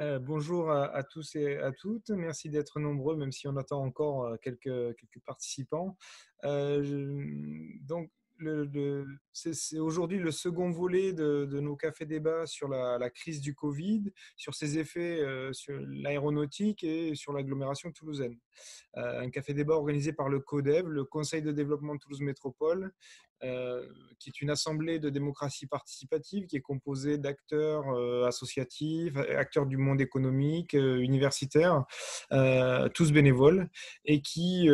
Bonjour à tous et à toutes. Merci d'être nombreux, même si on attend encore quelques participants. Donc, c'est aujourd'hui le second volet de nos cafés débats sur la crise du Covid, sur ses effets sur l'aéronautique et sur l'agglomération toulousaine. Un café débat organisé par le CODEV, le Conseil de développement de Toulouse Métropole, qui est une assemblée de démocratie participative qui est composée d'acteurs associatifs, acteurs du monde économique, universitaires, tous bénévoles, et qui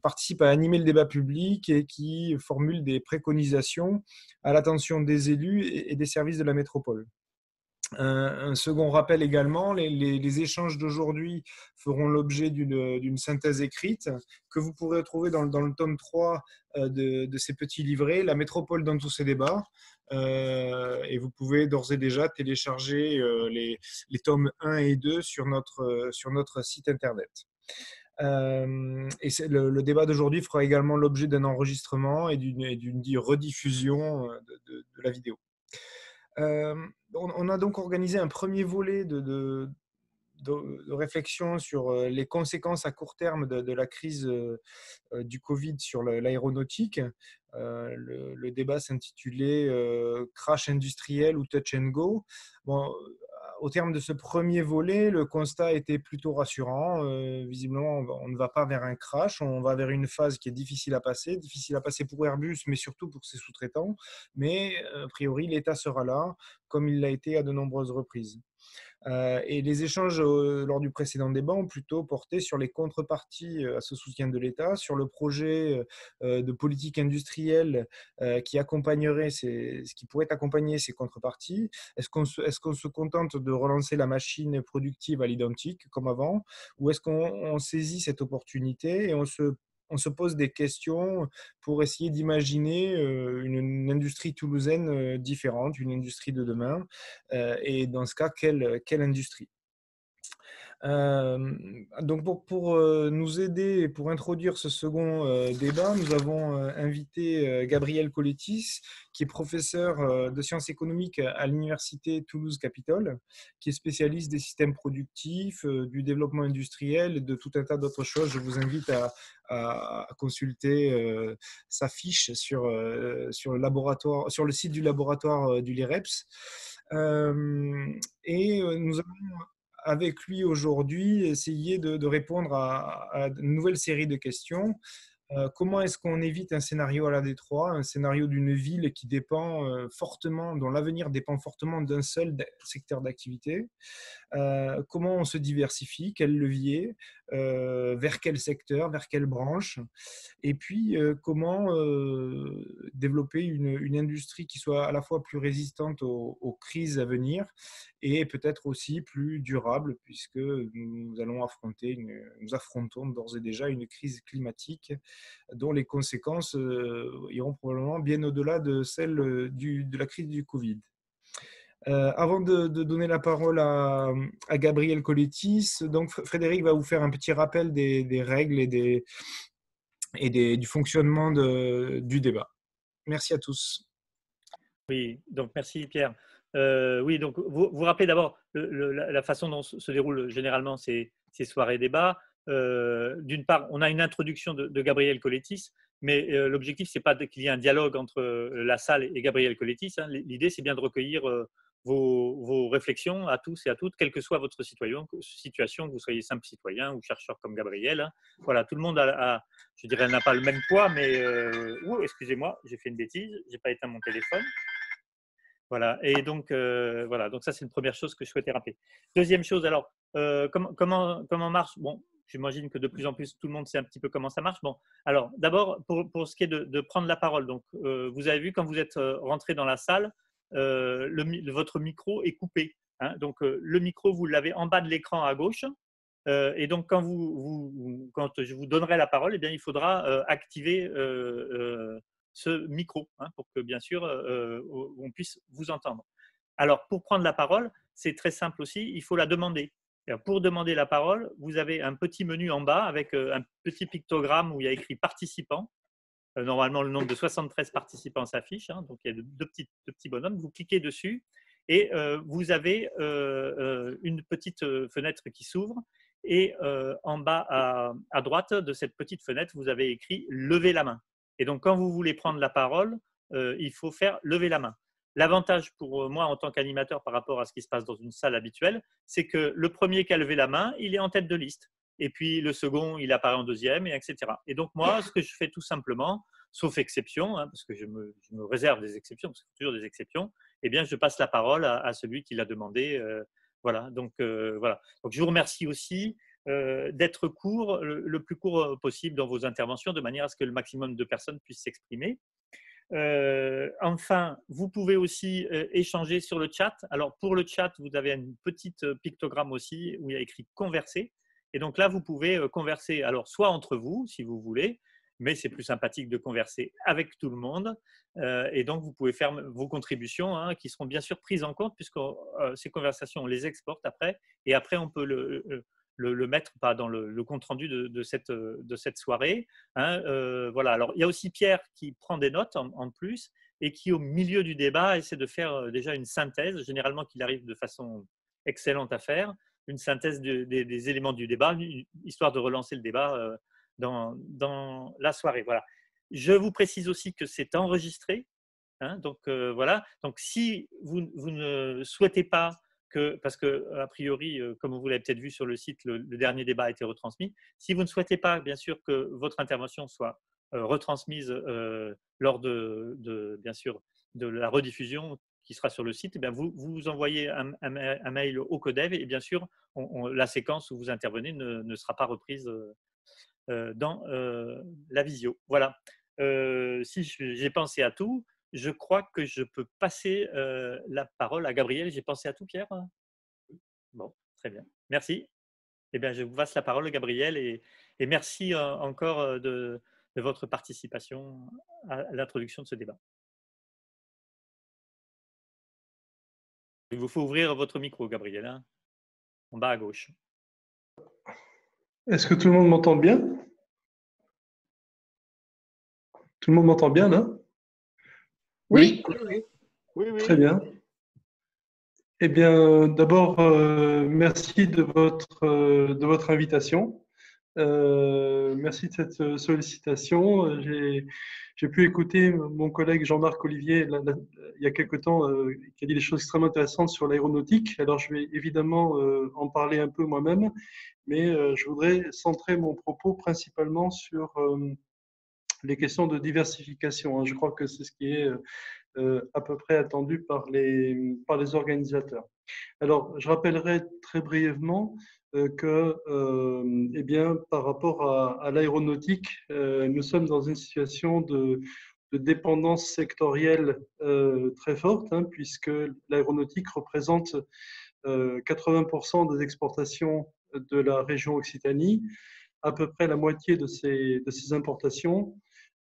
participent à animer le débat public et qui formulent des préconisations à l'attention des élus et des services de la métropole. Un second rappel également, les échanges d'aujourd'hui feront l'objet d'une synthèse écrite que vous pourrez retrouver dans le tome 3 de ces petits livrets, la métropole dans tous ses débats. Et vous pouvez d'ores et déjà télécharger les tomes 1 et 2 sur notre site internet. Et le débat d'aujourd'hui fera également l'objet d'un enregistrement et d'une rediffusion de la vidéo. On a donc organisé un premier volet de réflexion sur les conséquences à court terme de la crise du Covid sur l'aéronautique. Le débat s'intitulait « Crash industriel ou touch and go ». Bon, au terme de ce premier volet, le constat était plutôt rassurant. Visiblement, on ne va pas vers un crash, on va vers une phase qui est difficile à passer pour Airbus, mais surtout pour ses sous-traitants. Mais a priori, l'État sera là, comme il l'a été à de nombreuses reprises. Et les échanges lors du précédent débat ont plutôt porté sur les contreparties à ce soutien de l'État, sur le projet de politique industrielle qui pourrait accompagner ces contreparties. Est-ce qu'on se contente de relancer la machine productive à l'identique comme avant, ou est-ce qu'on saisit cette opportunité et on se pose des questions pour essayer d'imaginer une industrie toulousaine différente, une industrie de demain, et dans ce cas, quelle industrie ? Donc pour nous aider et pour introduire ce second débat, nous avons invité Gabriel Colletis, qui est professeur de sciences économiques à l'université Toulouse-Capitole, qui est spécialiste des systèmes productifs, du développement industriel et de tout un tas d'autres choses. Je vous invite à consulter sa fiche sur le site du laboratoire du LEREPS. Et nous avons avec lui aujourd'hui, essayer de répondre à une nouvelle série de questions. Comment est-ce qu'on évite un scénario à la Détroit, un scénario d'une ville qui dépend fortement, dont l'avenir dépend fortement d'un seul secteur d'activité? Comment on se diversifie? Quel levier? Vers quel secteur? Vers quelle branche? Et puis, comment développer une industrie qui soit à la fois plus résistante aux crises à venir et peut-être aussi plus durable, puisque nous affrontons d'ores et déjà une crise climatique dont les conséquences iront probablement bien au-delà de celle de la crise du Covid. Avant de donner la parole à Gabriel Colletis, donc Frédéric va vous faire un petit rappel des règles et du fonctionnement du débat. Merci à tous. Oui, donc merci Pierre. Oui, donc vous rappelez d'abord la façon dont se déroulent généralement ces soirées débats. D'une part, on a une introduction de Gabriel Colletis, mais l'objectif, ce n'est pas qu'il y ait un dialogue entre la salle et Gabriel Colletis. Hein. L'idée, c'est bien de recueillir vos réflexions à tous et à toutes, quelle que soit votre situation, que vous soyez simple citoyen ou chercheur comme Gabriel. Hein. Voilà, tout le monde je dirais, n'a pas le même poids, mais… ouh, excusez-moi, j'ai fait une bêtise, je n'ai pas éteint mon téléphone. Voilà, et donc, voilà, donc ça, c'est une première chose que je souhaitais rappeler. Deuxième chose, alors, comment marche… Bon, j'imagine que de plus en plus, tout le monde sait un petit peu comment ça marche. Bon, alors, d'abord, pour ce qui est de prendre la parole, donc, vous avez vu, quand vous êtes rentré dans la salle, votre micro est coupé. Hein, donc, le micro, vous l'avez en bas de l'écran à gauche. Et donc, quand, quand je vous donnerai la parole, eh bien, il faudra activer ce micro hein, pour que, bien sûr, on puisse vous entendre. Alors, pour prendre la parole, c'est très simple aussi, il faut la demander. Pour demander la parole, vous avez un petit menu en bas avec un petit pictogramme où il y a écrit « Participants ». Normalement, le nombre de 73 participants s'affiche. Hein, donc, il y a deux petits bonhommes. Vous cliquez dessus et vous avez une petite fenêtre qui s'ouvre et en bas à droite de cette petite fenêtre, vous avez écrit « Levez la main ». Et donc, quand vous voulez prendre la parole, il faut faire « Lever la main ». L'avantage pour moi en tant qu'animateur par rapport à ce qui se passe dans une salle habituelle, c'est que le premier qui a levé la main, il est en tête de liste. Et puis le second, il apparaît en deuxième, et etc. Et donc moi, ce que je fais tout simplement, sauf exception, hein, parce que je me réserve des exceptions, parce que toujours des exceptions, eh bien, je passe la parole à celui qui l'a demandé. Voilà. Donc, voilà. Donc, je vous remercie aussi d'être court, le plus court possible dans vos interventions, de manière à ce que le maximum de personnes puissent s'exprimer. Enfin, vous pouvez aussi échanger sur le chat. Alors, pour le chat, vous avez une petite pictogramme aussi où il y a écrit « Converser ». Et donc là, vous pouvez converser, alors soit entre vous, si vous voulez, mais c'est plus sympathique de converser avec tout le monde. Et donc, vous pouvez faire vos contributions hein, qui seront bien sûr prises en compte puisque ces conversations, on les exporte après. Et après, on peut le mettre pas dans le compte-rendu de cette soirée. Hein, voilà. Alors, il y a aussi Pierre qui prend des notes en plus et qui, au milieu du débat, essaie de faire déjà une synthèse, généralement qu'il arrive de façon excellente à faire. Une synthèse des éléments du débat, histoire de relancer le débat dans la soirée. Voilà. Je vous précise aussi que c'est enregistré. Hein, donc, voilà. Donc, si vous ne souhaitez pas que, parce que a priori, comme vous l'avez peut-être vu sur le site, le dernier débat a été retransmis, si vous ne souhaitez pas, bien sûr, que votre intervention soit retransmise lors de la rediffusion, qui sera sur le site, et bien vous envoyez un mail au CODEV et bien sûr, la séquence où vous intervenez ne sera pas reprise dans la visio. Voilà. Si j'ai pensé à tout, je crois que je peux passer la parole à Gabriel. J'ai pensé à tout, Pierre? Bon, très bien. Merci. Eh bien, je vous passe la parole, Gabriel, et merci encore de votre participation à l'introduction de ce débat. Il vous faut ouvrir votre micro, Gabriel, hein, en bas à gauche. Est-ce que tout le monde m'entend bien? Tout le monde m'entend bien, là? Oui. Oui. Très bien. Eh bien, d'abord, merci de votre invitation. Merci de cette sollicitation. J'ai pu écouter mon collègue Jean-Marc Olivier il y a quelque temps qui a dit des choses extrêmement intéressantes sur l'aéronautique. Alors, je vais évidemment en parler un peu moi-même, mais je voudrais centrer mon propos principalement sur les questions de diversification. Je crois que c'est ce qui est à peu près attendu par les organisateurs. Alors, je rappellerai très brièvement que eh bien, par rapport à l'aéronautique, nous sommes dans une situation de dépendance sectorielle très forte, hein, puisque l'aéronautique représente 80% des exportations de la région Occitanie, à peu près la moitié de ces importations,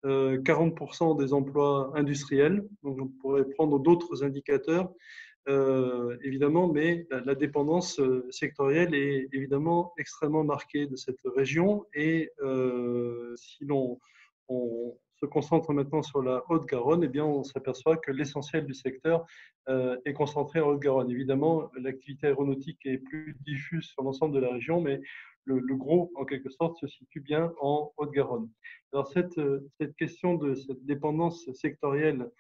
40% des emplois industriels. Donc, on pourrait prendre d'autres indicateurs, évidemment, mais la dépendance sectorielle est évidemment extrêmement marquée de cette région. Et si on se concentre maintenant sur la Haute-Garonne, eh bien, on s'aperçoit que l'essentiel du secteur est concentré en Haute-Garonne. Évidemment, l'activité aéronautique est plus diffuse sur l'ensemble de la région, mais le gros, en quelque sorte, se situe bien en Haute-Garonne. Alors, cette question de cette dépendance sectorielle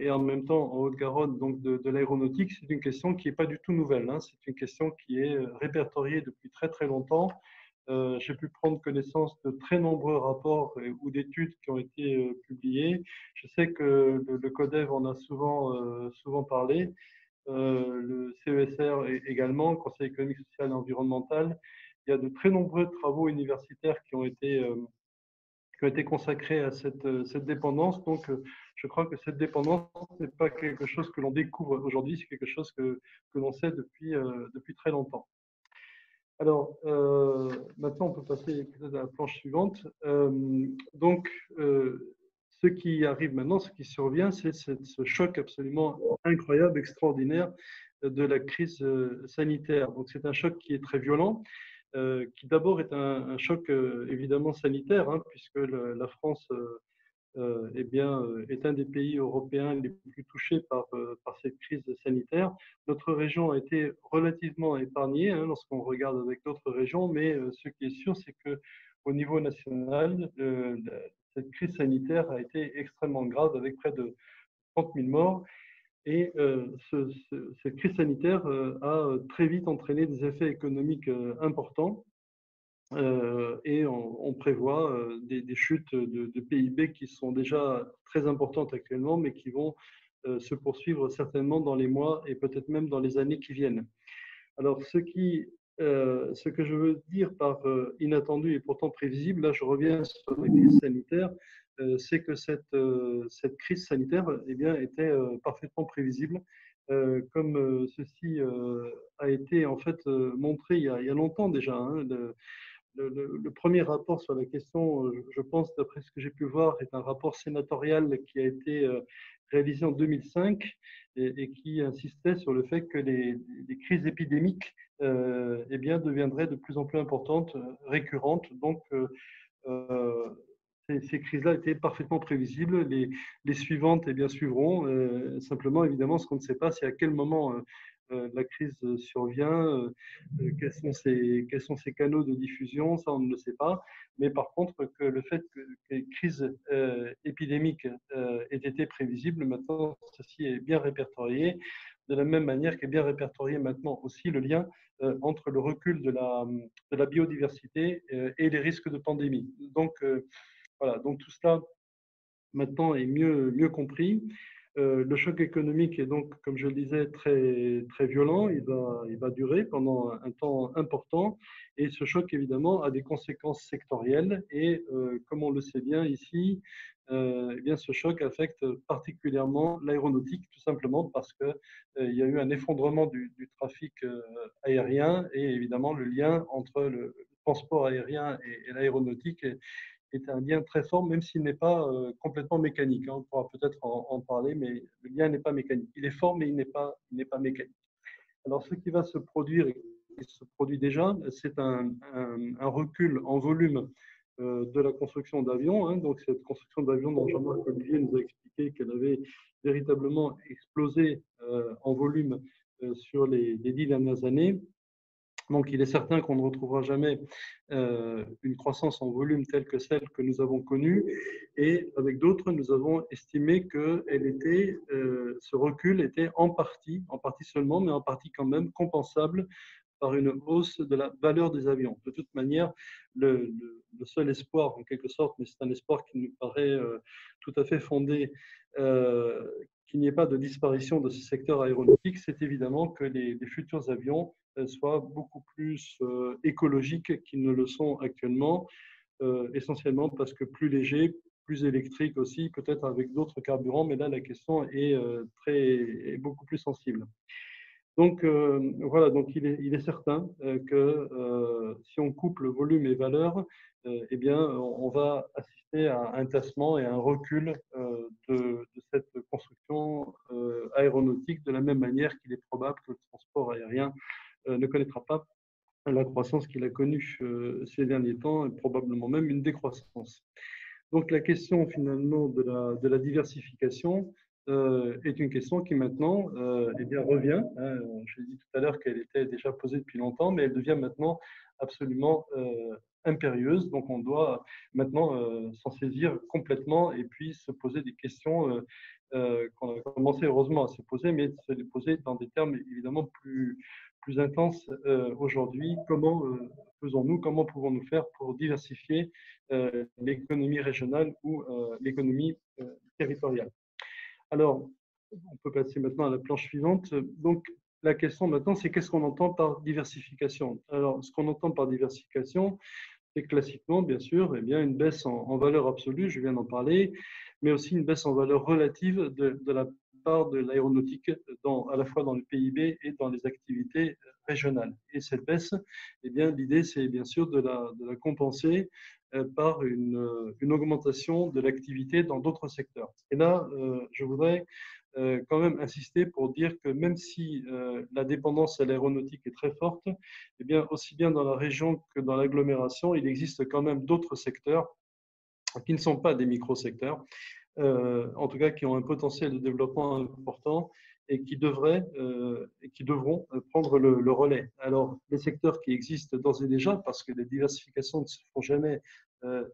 et en même temps en Haute-Garonne, donc de l'aéronautique, c'est une question qui n'est pas du tout nouvelle. Hein. C'est une question qui est répertoriée depuis très très longtemps. J'ai pu prendre connaissance de très nombreux rapports ou d'études qui ont été publiées. Je sais que le CODEV en a souvent parlé, le CESR également, Conseil économique, social et environnemental. Il y a de très nombreux travaux universitaires qui ont été consacrés à cette dépendance. Donc, je crois que cette dépendance n'est pas quelque chose que l'on découvre aujourd'hui, c'est quelque chose que l'on sait depuis très longtemps. Alors, maintenant, on peut passer peut-être à la planche suivante. Donc, ce qui arrive maintenant, ce qui survient, c'est ce choc absolument incroyable, extraordinaire de la crise sanitaire. Donc, c'est un choc qui est très violent. Qui d'abord est un choc évidemment sanitaire, hein, puisque la France eh bien, est un des pays européens les plus touchés par cette crise sanitaire. Notre région a été relativement épargnée hein, lorsqu'on regarde avec d'autres régions, mais ce qui est sûr, c'est qu'au niveau national, cette crise sanitaire a été extrêmement grave avec près de 30 000 morts. Et cette crise sanitaire a très vite entraîné des effets économiques importants. Et on prévoit des chutes de PIB qui sont déjà très importantes actuellement, mais qui vont se poursuivre certainement dans les mois et peut-être même dans les années qui viennent. Alors, ce que je veux dire par inattendu et pourtant prévisible, là je reviens sur la crise sanitaire, c'est que cette crise sanitaire eh bien, était parfaitement prévisible, comme ceci a été en fait montré il y a longtemps déjà. Hein, le premier rapport sur la question, je pense, d'après ce que j'ai pu voir, est un rapport sénatorial qui a été réalisé en 2005 et qui insistait sur le fait que les crises épidémiques eh bien, deviendraient de plus en plus importantes, récurrentes. Donc, ces crises-là étaient parfaitement prévisibles. Les suivantes eh bien, suivront. Simplement, évidemment, ce qu'on ne sait pas, c'est à quel moment la crise survient, quels sont ses canaux de diffusion, ça on ne le sait pas. Mais par contre, que le fait que les crises épidémiques aient été prévisibles, maintenant ceci est bien répertorié, de la même manière qu'est bien répertorié maintenant aussi le lien entre le recul de la biodiversité et les risques de pandémie. Donc voilà, donc tout cela maintenant est mieux compris. Le choc économique est donc, comme je le disais, très, très violent. Il va durer pendant un temps important. Et ce choc, évidemment, a des conséquences sectorielles. Et comme on le sait bien ici, eh bien, ce choc affecte particulièrement l'aéronautique, tout simplement parce qu'il y a eu un effondrement du trafic aérien. Et évidemment, le lien entre le transport aérien et l'aéronautique est un lien très fort, même s'il n'est pas complètement mécanique. On pourra peut-être en parler, mais le lien n'est pas mécanique. Il est fort, mais il n'est pas mécanique. Alors, ce qui va se produire, et qui se produit déjà, c'est un recul en volume de la construction d'avions. Hein. Donc, cette construction d'avions dont Jean-Marc Olivier nous a expliqué qu'elle avait véritablement explosé en volume sur les 10 dernières années. Donc, il est certain qu'on ne retrouvera jamais une croissance en volume telle que celle que nous avons connue. Et avec d'autres, nous avons estimé que ce recul était en partie seulement, mais en partie quand même, compensable par une hausse de la valeur des avions. De toute manière, le seul espoir, en quelque sorte, mais c'est un espoir qui nous paraît tout à fait fondé, qu'il n'y ait pas de disparition de ce secteur aéronautique, c'est évidemment que les futurs avions soient beaucoup plus écologiques qu'ils ne le sont actuellement, essentiellement parce que plus léger, plus électrique aussi, peut-être avec d'autres carburants, mais là la question est beaucoup plus sensible. Donc voilà, donc il est certain que si on couple volume et valeur, eh bien on va assister à un tassement et à un recul de cette construction aéronautique, de la même manière qu'il est probable que le transport aérien ne connaîtra pas la croissance qu'il a connue ces derniers temps, et probablement même une décroissance. Donc la question finalement de la diversification est une question qui maintenant eh bien, revient. Hein, j'ai dit tout à l'heure qu'elle était déjà posée depuis longtemps, mais elle devient maintenant absolument impérieuse. Donc on doit maintenant s'en saisir complètement et puis se poser des questions qu'on a commencé heureusement à se poser, mais se les poser dans des termes évidemment plus intenses aujourd'hui. Comment faisons-nous, comment pouvons-nous faire pour diversifier l'économie régionale ou l'économie territoriale? Alors, on peut passer maintenant à la planche suivante. Donc, la question maintenant, c'est qu'est-ce qu'on entend par diversification? Alors, ce qu'on entend par diversification, c'est classiquement, bien sûr, eh bien, une baisse en valeur absolue, je viens d'en parler, mais aussi une baisse en valeur relative de la part de l'aéronautique, à la fois dans le PIB et dans les activités régionales. Et cette baisse, eh bien, l'idée, c'est bien sûr de la compenser par une augmentation de l'activité dans d'autres secteurs. Et là, je voudrais quand même insister pour dire que même si la dépendance à l'aéronautique est très forte, eh bien, aussi bien dans la région que dans l'agglomération, il existe quand même d'autres secteurs qui ne sont pas des micro-secteurs, en tout cas qui ont un potentiel de développement important et qui devraient et qui devront prendre le relais. Alors, les secteurs qui existent d'ores et déjà, parce que les diversifications ne se font jamais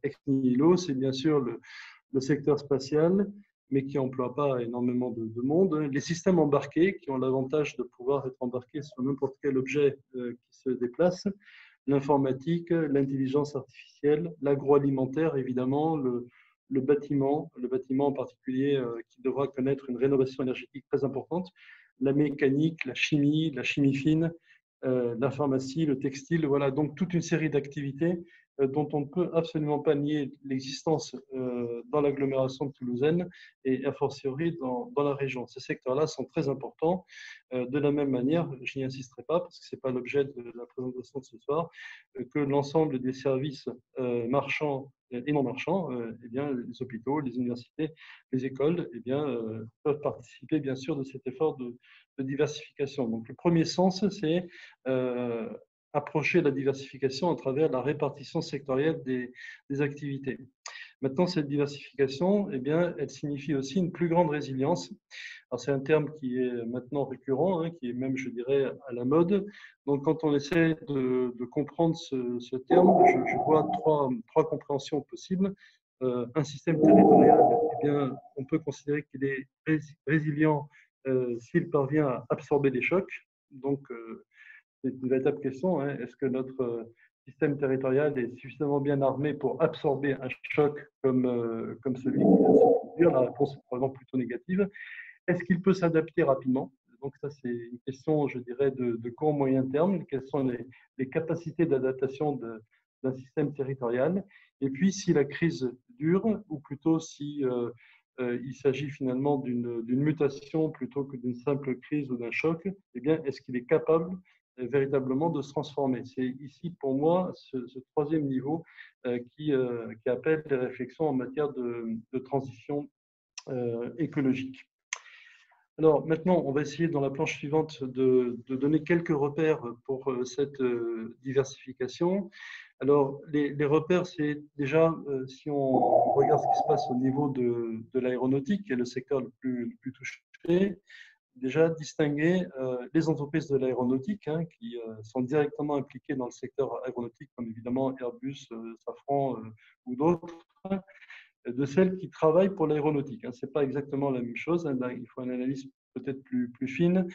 ex nihilo, c'est bien sûr le secteur spatial, mais qui n'emploie pas énormément de monde. Les systèmes embarqués, qui ont l'avantage de pouvoir être embarqués sur n'importe quel objet qui se déplace, l'informatique, l'intelligence artificielle, l'agroalimentaire, évidemment, le bâtiment en particulier qui devra connaître une rénovation énergétique très importante, la mécanique, la chimie fine, la pharmacie, le textile, voilà, donc toute une série d'activités dont on ne peut absolument pas nier l'existence dans l'agglomération toulousaine et a fortiori dans la région. Ces secteurs-là sont très importants. De la même manière, je n'y insisterai pas parce que ce n'est pas l'objet de la présentation de ce soir, que l'ensemble des services marchands et non marchands, eh bien, les hôpitaux, les universités, les écoles, eh bien, peuvent participer bien sûr de cet effort de diversification. Donc le premier sens, c'est approcher la diversification à travers la répartition sectorielle des activités. Maintenant, cette diversification, eh bien, elle signifie aussi une plus grande résilience. C'est un terme qui est maintenant récurrent, hein, qui est même, je dirais, à la mode. Donc, quand on essaie de comprendre ce terme, je vois trois compréhensions possibles. Un système territorial, eh bien, on peut considérer qu'il est résilient s'il parvient à absorber les chocs. Donc, c'est une véritable question, hein. Est-ce que notre système territorial est suffisamment bien armé pour absorber un choc comme celui qui vient de se produire? La réponse est probablement plutôt négative. Est-ce qu'il peut s'adapter rapidement? Donc ça, c'est une question, je dirais, de court-moyen terme. Quelles sont les capacités d'adaptation d'un système territorial? Et puis, si la crise dure, ou plutôt si il s'agit finalement d'une mutation plutôt que d'une simple crise ou d'un choc, eh bien, est-ce qu'il est capable véritablement de se transformer? C'est ici pour moi ce troisième niveau qui appelle des réflexions en matière de transition écologique. Alors maintenant, on va essayer dans la planche suivante de donner quelques repères pour cette diversification. Alors les repères, c'est déjà, si on regarde ce qui se passe au niveau de l'aéronautique, qui est le secteur le plus touché, déjà distinguer les entreprises de l'aéronautique, hein, qui sont directement impliquées dans le secteur aéronautique, comme évidemment Airbus, Safran ou d'autres, de celles qui travaillent pour l'aéronautique. Ce n'est pas exactement la même chose, hein, il faut une analyse peut-être plus fine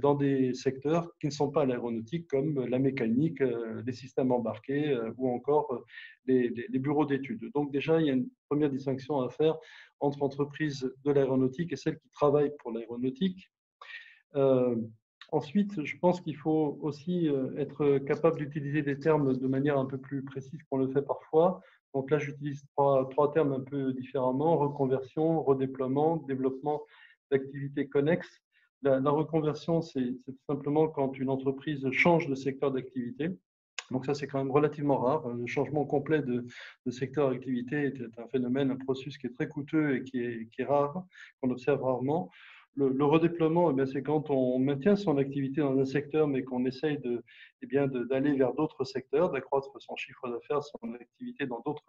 dans des secteurs qui ne sont pas l'aéronautique, comme la mécanique, les systèmes embarqués ou encore les bureaux d'études. Donc déjà, il y a une première distinction à faire entre entreprises de l'aéronautique et celles qui travaillent pour l'aéronautique. Ensuite, je pense qu'il faut aussi être capable d'utiliser des termes de manière un peu plus précise qu'on le fait parfois. Donc là, j'utilise trois termes un peu différemment: reconversion, redéploiement, développement d'activités connexes. La reconversion, c'est tout simplement quand une entreprise change de secteur d'activité. Donc ça, c'est quand même relativement rare. Le changement complet de secteur d'activité est un phénomène, un processus qui est très coûteux et qui est rare, qu'on observe rarement. Le redéploiement, eh bien, c'est quand on maintient son activité dans un secteur, mais qu'on essaye d'aller vers d'autres secteurs, d'accroître son chiffre d'affaires, son activité dans d'autres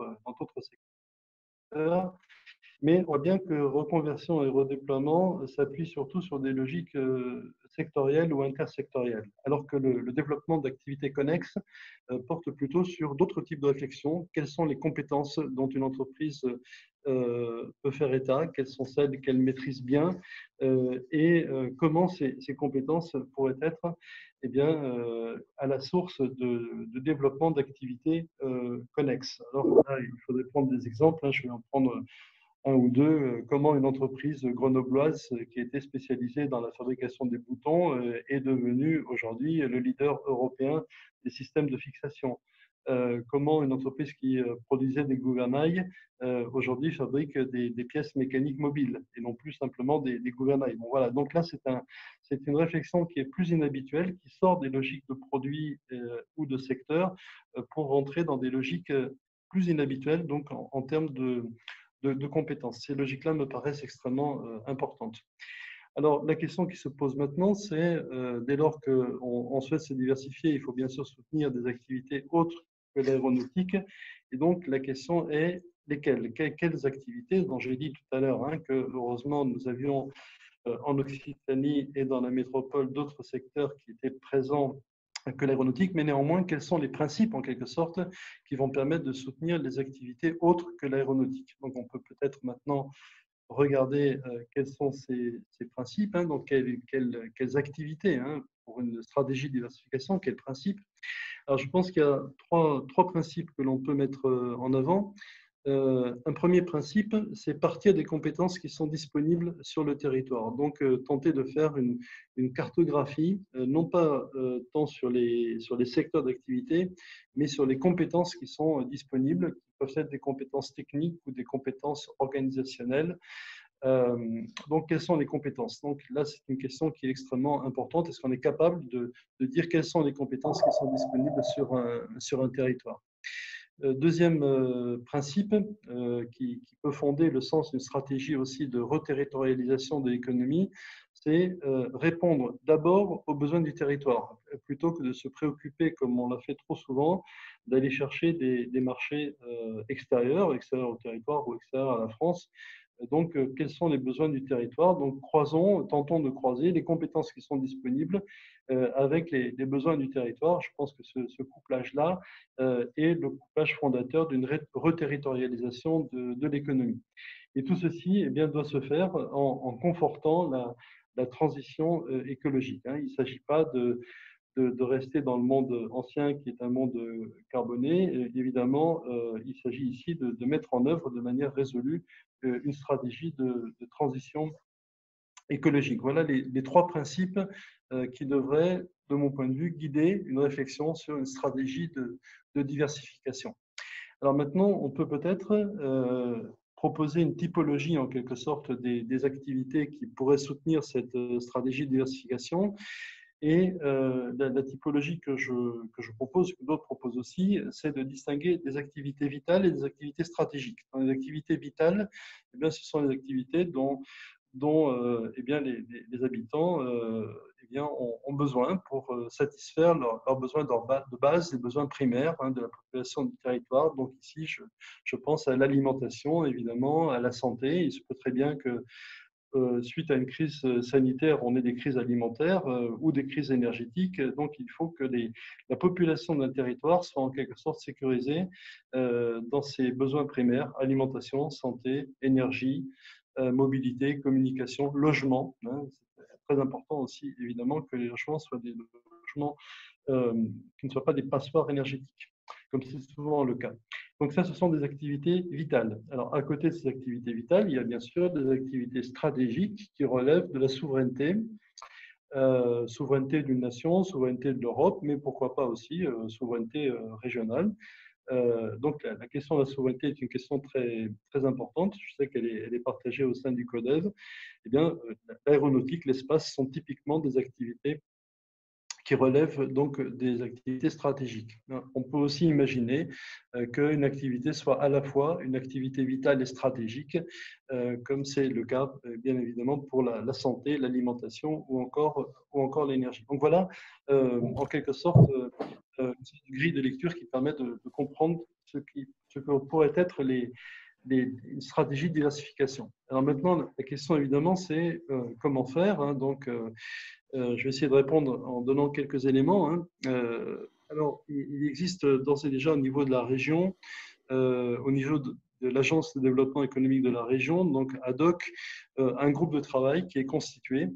secteurs. Mais on voit bien que reconversion et redéploiement s'appuient surtout sur des logiques sectorielles ou intersectorielles, alors que le développement d'activités connexes porte plutôt sur d'autres types de réflexions. Quelles sont les compétences dont une entreprise peut faire état? Quelles sont celles qu'elle maîtrise bien? Et comment ces compétences pourraient être, eh bien, à la source de développement d'activités connexes? Alors là, il faudrait prendre des exemples, hein, je vais en prendre un ou deux. Comment une entreprise grenobloise qui était spécialisée dans la fabrication des boutons est devenue aujourd'hui le leader européen des systèmes de fixation? Comment une entreprise qui produisait des gouvernails aujourd'hui fabrique des pièces mécaniques mobiles et non plus simplement des gouvernails. Bon, voilà. Donc là, c'est une réflexion qui est plus inhabituelle, qui sort des logiques de produits ou de secteurs pour rentrer dans des logiques plus inhabituelles, donc en termes de compétences. Ces logiques-là me paraissent extrêmement importantes. Alors, la question qui se pose maintenant, c'est dès lors qu'on souhaite se diversifier, il faut bien sûr soutenir des activités autres que l'aéronautique. Et donc, la question est, lesquelles, quelles activités, dont j'ai dit tout à l'heure que heureusement nous avions en Occitanie et dans la métropole d'autres secteurs qui étaient présents que l'aéronautique, mais néanmoins, quels sont les principes, en quelque sorte, qui vont permettre de soutenir les activités autres que l'aéronautique. Donc, on peut peut-être maintenant regarder quels sont ces principes, donc quelles activités, pour une stratégie de diversification, quels principes. Alors, je pense qu'il y a trois principes que l'on peut mettre en avant. Un premier principe, c'est partir des compétences qui sont disponibles sur le territoire. Donc, tenter de faire une cartographie, non pas tant sur les secteurs d'activité, mais sur les compétences qui sont disponibles, qui peuvent être des compétences techniques ou des compétences organisationnelles. Donc, quelles sont les compétences? Donc, là, c'est une question qui est extrêmement importante. Est-ce qu'on est capable de dire quelles sont les compétences qui sont disponibles sur un territoire? Deuxième principe qui peut fonder le sens d'une stratégie aussi de reterritorialisation de l'économie, c'est répondre d'abord aux besoins du territoire, plutôt que de se préoccuper, comme on l'a fait trop souvent, d'aller chercher des marchés extérieurs au territoire ou extérieurs à la France. Donc, quels sont les besoins du territoire? Donc, tentons de croiser les compétences qui sont disponibles avec les besoins du territoire. Je pense que ce couplage-là est le couplage fondateur d'une reterritorialisation de l'économie. Et tout ceci doit se faire en confortant la transition écologique. Il ne s'agit pas de rester dans le monde ancien qui est un monde carboné. Évidemment, il s'agit ici de mettre en œuvre de manière résolue une stratégie de transition écologique. Voilà les trois principes qui devraient, de mon point de vue, guider une réflexion sur une stratégie de diversification. Alors maintenant, on peut peut-être proposer une typologie, en quelque sorte, des activités qui pourraient soutenir cette stratégie de diversification. Et la typologie que je propose, que d'autres proposent aussi, c'est de distinguer des activités vitales et des activités stratégiques. Dans les activités vitales, ce sont les activités dont les habitants ont besoin pour satisfaire leurs besoins de base, les besoins primaires de la population du territoire. Donc ici, je pense à l'alimentation, évidemment, à la santé. Il se peut très bien que suite à une crise sanitaire, on ait des crises alimentaires ou des crises énergétiques. Donc, il faut que la population d'un territoire soit en quelque sorte sécurisée dans ses besoins primaires, alimentation, santé, énergie, mobilité, communication, logement. C'est très important aussi, évidemment, que les logements soient des logements qui ne soient pas des passoires énergétiques, comme c'est souvent le cas. Donc ça, ce sont des activités vitales. Alors, à côté de ces activités vitales, il y a bien sûr des activités stratégiques qui relèvent de la souveraineté, souveraineté d'une nation, souveraineté de l'Europe, mais pourquoi pas aussi souveraineté régionale. Donc, la question de la souveraineté est une question très, très importante. Je sais qu'elle est partagée au sein du CODEV. L'aéronautique, l'espace sont typiquement des activités qui relèvent donc des activités stratégiques. On peut aussi imaginer qu'une activité soit à la fois une activité vitale et stratégique, comme c'est le cas, bien évidemment, pour la santé, l'alimentation ou encore l'énergie. Donc voilà, en quelque sorte, une grille de lecture qui permet de comprendre ce que pourraient être une stratégie de diversification. Alors maintenant, la question, évidemment, c'est comment faire. Je vais essayer de répondre en donnant quelques éléments. Alors, il existe d'ores et déjà au niveau de la région, au niveau de l'Agence de développement économique de la région, donc ADOC, un groupe de travail qui est constitué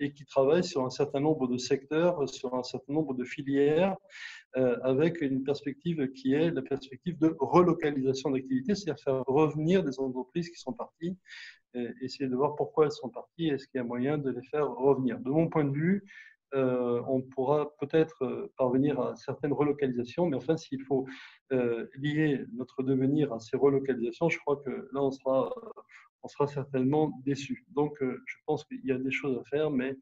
et qui travaille sur un certain nombre de secteurs, sur un certain nombre de filières, avec une perspective qui est la perspective de relocalisation d'activités, c'est-à-dire faire revenir des entreprises qui sont parties, essayer de voir pourquoi elles sont parties, est-ce qu'il y a moyen de les faire revenir. De mon point de vue, on pourra peut-être parvenir à certaines relocalisations, mais enfin, s'il faut lier notre devenir à ces relocalisations, je crois que là, on sera certainement déçus. Donc, je pense qu'il y a des choses à faire, mais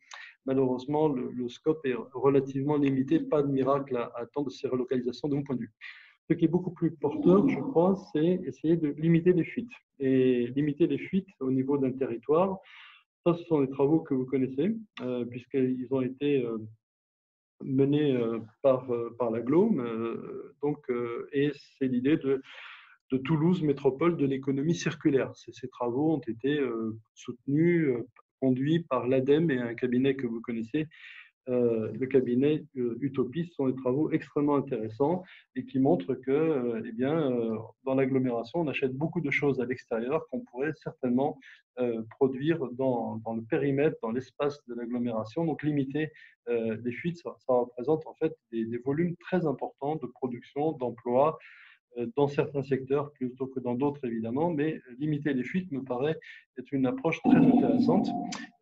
malheureusement, le scope est relativement limité. Pas de miracle à attendre de ces relocalisations, de mon point de vue. Ce qui est beaucoup plus porteur, je crois, c'est essayer de limiter les fuites. Et limiter les fuites au niveau d'un territoire, ça, ce sont des travaux que vous connaissez, puisqu'ils ont été menés par la GLOM. Et c'est l'idée de de Toulouse, métropole de l'économie circulaire. Ces travaux ont été soutenus, conduits par l'ADEME et un cabinet que vous connaissez, le cabinet Utopie. Ce sont des travaux extrêmement intéressants et qui montrent que dans l'agglomération, on achète beaucoup de choses à l'extérieur qu'on pourrait certainement produire dans le périmètre, dans l'espace de l'agglomération. Donc limiter les fuites, ça représente en fait des volumes très importants de production, d'emploi, dans certains secteurs plutôt que dans d'autres évidemment, mais limiter les fuites me paraît être une approche très intéressante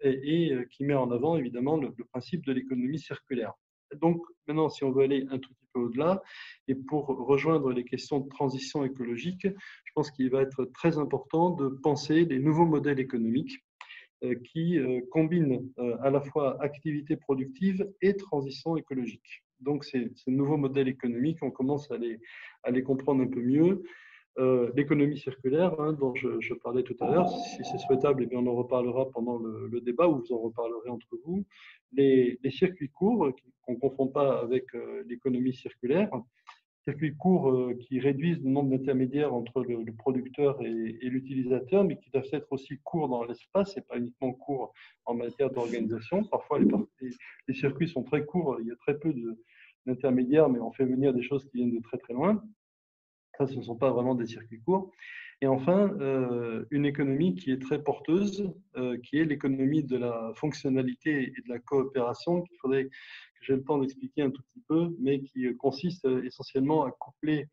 et qui met en avant évidemment le principe de l'économie circulaire. Donc maintenant, si on veut aller un tout petit peu au-delà et pour rejoindre les questions de transition écologique, je pense qu'il va être très important de penser les nouveaux modèles économiques qui combinent à la fois activité productive et transition écologique. Donc, ces nouveaux modèles économiques, on commence à les comprendre un peu mieux. L'économie circulaire, dont je parlais tout à l'heure, si c'est souhaitable, on en reparlera pendant le débat ou vous en reparlerez entre vous. Les circuits courts, qu'on ne confond pas avec l'économie circulaire, circuits courts qui réduisent le nombre d'intermédiaires entre le producteur et l'utilisateur, mais qui doivent être aussi courts dans l'espace et pas uniquement courts en matière d'organisation. Parfois, les circuits sont très courts, il y a très peu d'intermédiaires, mais on fait venir des choses qui viennent de très très loin. Ça, ce ne sont pas vraiment des circuits courts. Et enfin, une économie qui est très porteuse, qui est l'économie de la fonctionnalité et de la coopération, qu'il faudrait que j'ai le temps d'expliquer un tout petit peu, mais qui consiste essentiellement à coupler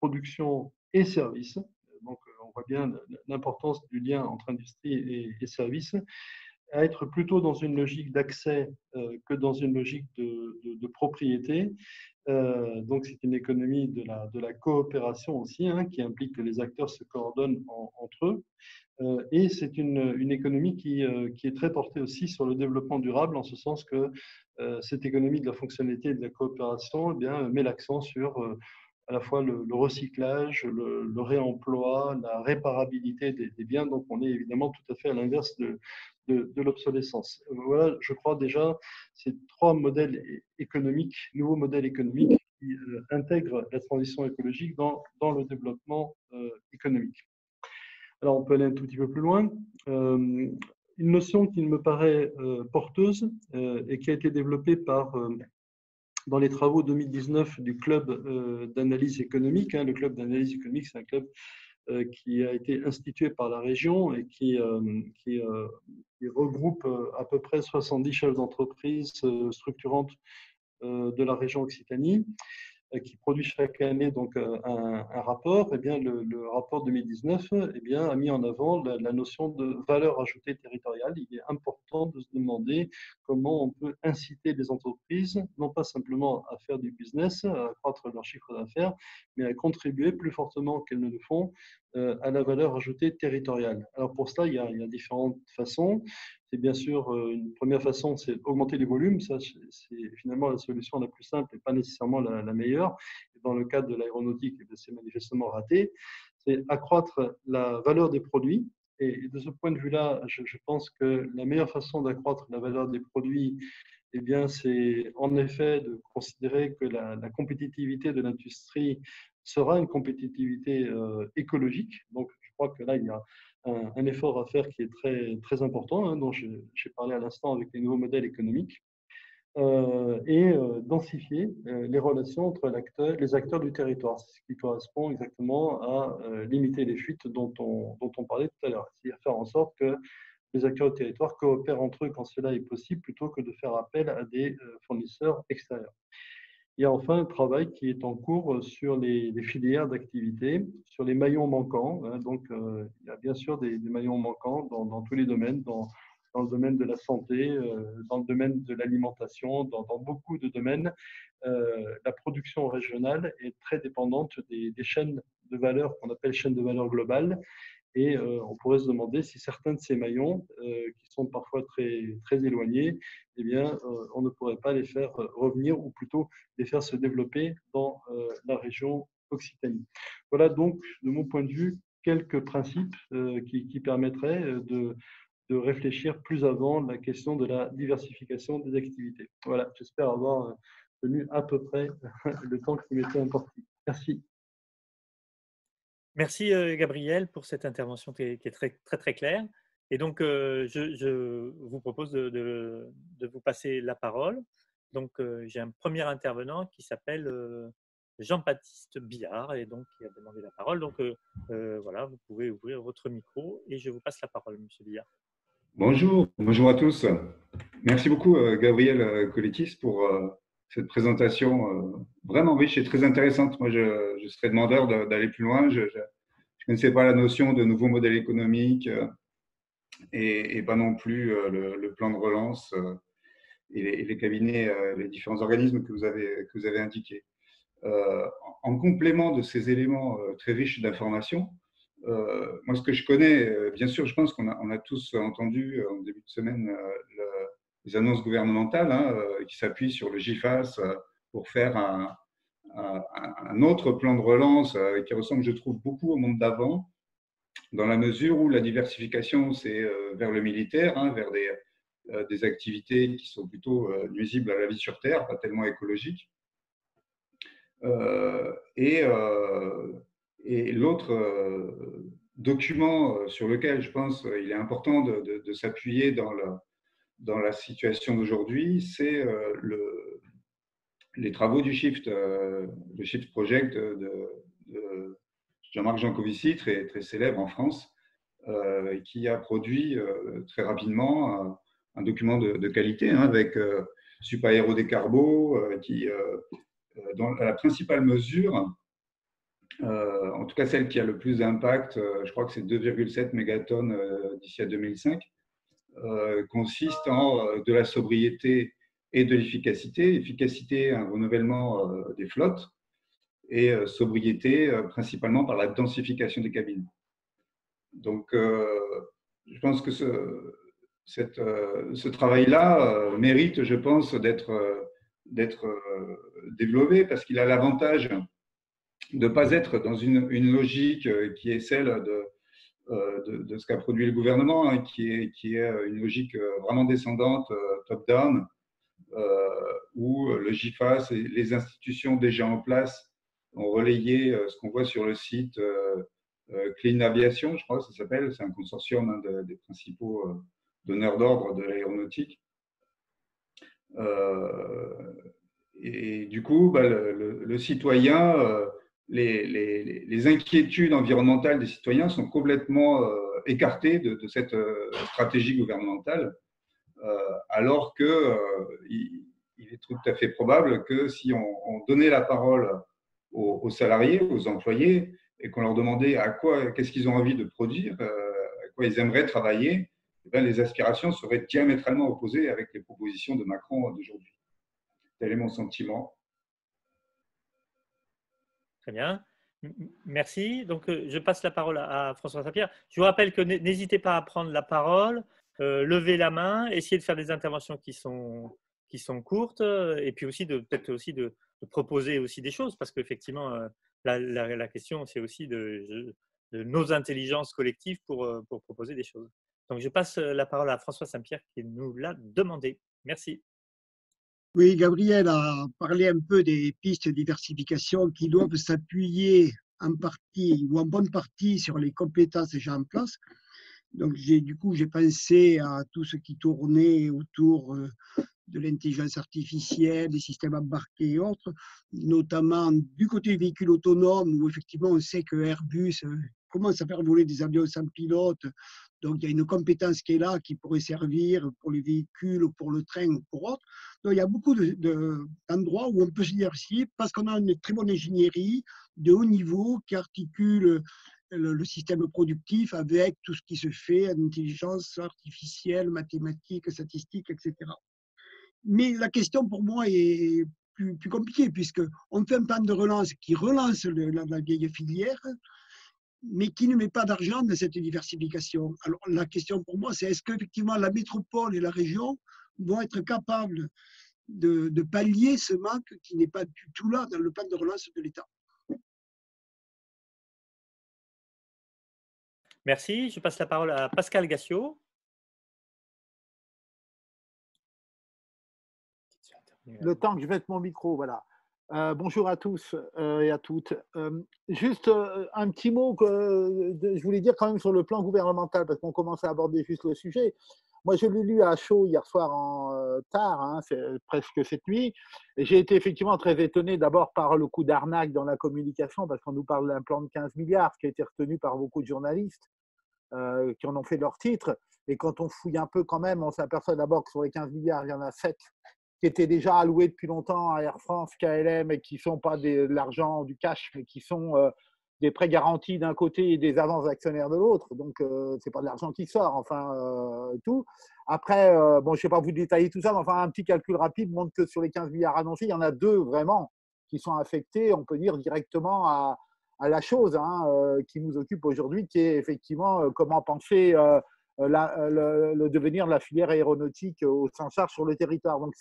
production et services. Donc, on voit bien l'importance du lien entre industrie et services, à être plutôt dans une logique d'accès que dans une logique de propriété. Donc, c'est une économie de la coopération aussi, qui implique que les acteurs se coordonnent entre eux. Et c'est une économie qui est très portée aussi sur le développement durable, en ce sens que cette économie de la fonctionnalité et de la coopération met l'accent sur à la fois le recyclage, le réemploi, la réparabilité des biens. Donc, on est évidemment tout à fait à l'inverse de l'obsolescence. Voilà, je crois déjà, ces trois modèles économiques, nouveaux modèles économiques qui intègrent la transition écologique dans le développement économique. Alors, on peut aller un tout petit peu plus loin. Une notion qui me paraît porteuse et qui a été développée dans les travaux 2019 du club d'analyse économique. Le club d'analyse économique, c'est un club qui a été institué par la région et qui regroupe à peu près 70 chefs d'entreprise structurantes de la région Occitanie, qui produit chaque année donc un rapport. Le rapport 2019 a mis en avant la notion de valeur ajoutée territoriale. Il est important de se demander comment on peut inciter les entreprises, non pas simplement à faire du business, à accroître leur chiffre d'affaires, mais à contribuer plus fortement qu'elles ne le font à la valeur ajoutée territoriale. Alors pour cela, il y a différentes façons. C'est bien sûr une première façon, c'est augmenter les volumes. Ça, c'est finalement la solution la plus simple et pas nécessairement la meilleure. Dans le cadre de l'aéronautique, c'est manifestement raté. C'est accroître la valeur des produits. Et de ce point de vue-là, je pense que la meilleure façon d'accroître la valeur des produits, c'est en effet de considérer que la compétitivité de l'industrie sera une compétitivité écologique. Donc, je crois que là, il y a un effort à faire qui est très, très important, dont j'ai parlé à l'instant avec les nouveaux modèles économiques, et densifier les relations entre les acteurs du territoire, ce qui correspond exactement à limiter les fuites dont on parlait tout à l'heure, c'est-à-dire faire en sorte que les acteurs du territoire coopèrent entre eux quand cela est possible, plutôt que de faire appel à des fournisseurs extérieurs. Il y a enfin un travail qui est en cours sur les filières d'activité, sur les maillons manquants. Donc, il y a bien sûr des maillons manquants dans tous les domaines, dans le domaine de la santé, dans le domaine de l'alimentation, dans beaucoup de domaines. La production régionale est très dépendante des chaînes de valeur qu'on appelle chaînes de valeur globales. Et on pourrait se demander si certains de ces maillons, qui sont parfois très, très éloignés, on ne pourrait pas les faire revenir ou plutôt les faire se développer dans la région Occitanie. Voilà donc, de mon point de vue, quelques principes qui permettraient de réfléchir plus avant la question de la diversification des activités. Voilà, j'espère avoir tenu à peu près le temps qui m'était imparti. Merci. Merci Gabriel pour cette intervention qui est très claire. Et donc, je vous propose de vous passer la parole. Donc, j'ai un premier intervenant qui s'appelle Jean-Baptiste Billard et donc qui a demandé la parole. Donc, voilà, vous pouvez ouvrir votre micro et je vous passe la parole, Monsieur Billard. Bonjour, bonjour à tous. Merci beaucoup Gabriel Colletis pour cette présentation vraiment riche et très intéressante. Moi, je serais demandeur d'aller plus loin. Je ne connaissais pas la notion de nouveau modèle économique et pas non plus le plan de relance et les cabinets, les différents organismes que vous avez indiqués. En complément de ces éléments très riches d'informations, moi, ce que je connais, bien sûr, je pense qu'on a tous entendu en début de semaine les annonces gouvernementales hein, qui s'appuient sur le GIFAS pour faire un autre plan de relance qui ressemble, je trouve, beaucoup au monde d'avant, dans la mesure où la diversification, c'est vers le militaire, hein, vers des activités qui sont plutôt nuisibles à la vie sur Terre, pas tellement écologiques. Et l'autre document sur lequel, je pense, il est important de s'appuyer dans la situation d'aujourd'hui, c'est les travaux du SHIFT, le SHIFT Project de Jean-Marc Jancovici, très célèbre en France, qui a produit très rapidement un document de qualité hein, avec super-héros des carbos, qui, dans la principale mesure, en tout cas celle qui a le plus d'impact, je crois que c'est 2,7 mégatonnes d'ici à 2005, consiste en de la sobriété et de l'efficacité. Efficacité, un renouvellement des flottes et sobriété principalement par la densification des cabines. Donc, je pense que ce travail-là mérite, je pense, d'être développé parce qu'il a l'avantage de ne pas être dans une logique qui est celle de ce qu'a produit le gouvernement, hein, qui est une logique vraiment descendante, top-down, où le GIFAS et les institutions déjà en place ont relayé ce qu'on voit sur le site Clean Aviation, je crois que ça s'appelle, c'est un consortium hein, des principaux donneurs d'ordre de l'aéronautique. Et du coup, bah, le citoyen... Les inquiétudes environnementales des citoyens sont complètement écartées de cette stratégie gouvernementale, alors qu'il est tout à fait probable que si on donnait la parole aux salariés, aux employés, et qu'on leur demandait qu'est-ce qu'ils ont envie de produire, à quoi ils aimeraient travailler, eh bien, les aspirations seraient diamétralement opposées avec les propositions de Macron d'aujourd'hui. Tel est mon sentiment. Très bien, merci. Donc, je passe la parole à François Saint-Pierre. Je vous rappelle que n'hésitez pas à prendre la parole, levez la main, essayez de faire des interventions qui sont courtes et puis aussi peut-être aussi de proposer aussi des choses parce qu'effectivement, la question, c'est aussi de nos intelligences collectives pour proposer des choses. Donc, je passe la parole à François Saint-Pierre qui nous l'a demandé. Merci. Oui, Gabriel a parlé un peu des pistes de diversification qui doivent s'appuyer en partie ou en bonne partie sur les compétences déjà en place. Donc, du coup, j'ai pensé à tout ce qui tournait autour de l'intelligence artificielle, des systèmes embarqués et autres, notamment du côté des véhicules autonomes où effectivement on sait que Airbus commence à faire voler des avions sans pilote. Donc, il y a une compétence qui est là, qui pourrait servir pour les véhicules, pour le train ou pour autre. Donc, il y a beaucoup d'endroits où on peut se diversifier parce qu'on a une très bonne ingénierie de haut niveau qui articule le système productif avec tout ce qui se fait en intelligence artificielle, mathématiques, statistiques, etc. Mais la question pour moi est plus compliquée puisqu'on fait un plan de relance qui relance la vieille filière, mais qui ne met pas d'argent dans cette diversification. Alors, la question pour moi, c'est est-ce qu'effectivement la métropole et la région vont être capables de pallier ce manque qui n'est pas du tout là dans le plan de relance de l'État? Merci. Je passe la parole à Pascal Gassiot. Le temps que je mette mon micro, voilà. Bonjour à tous et à toutes. Juste un petit mot que je voulais dire quand même sur le plan gouvernemental, parce qu'on commence à aborder juste le sujet. Moi, je l'ai lu à chaud hier soir en tard, hein, c'est presque cette nuit. J'ai été effectivement très étonné d'abord par le coup d'arnaque dans la communication, parce qu'on nous parle d'un plan de 15 milliards, qui a été retenu par beaucoup de journalistes qui en ont fait leur titre. Et quand on fouille un peu quand même, on s'aperçoit d'abord que sur les 15 milliards, il y en a 7 qui étaient déjà alloués depuis longtemps à Air France, KLM, et qui ne sont pas de l'argent, du cash, mais qui sont des prêts garantis d'un côté et des avances actionnaires de l'autre. Donc, ce n'est pas de l'argent qui sort, enfin, tout. Après, bon, je ne sais pas vous détailler tout ça, mais enfin, un petit calcul rapide montre que sur les 15 milliards annoncés, il y en a 2 vraiment qui sont affectés, on peut dire, directement à la chose hein, qui nous occupe aujourd'hui, qui est effectivement comment penser le devenir de la filière aéronautique au sens large sur le territoire. Donc,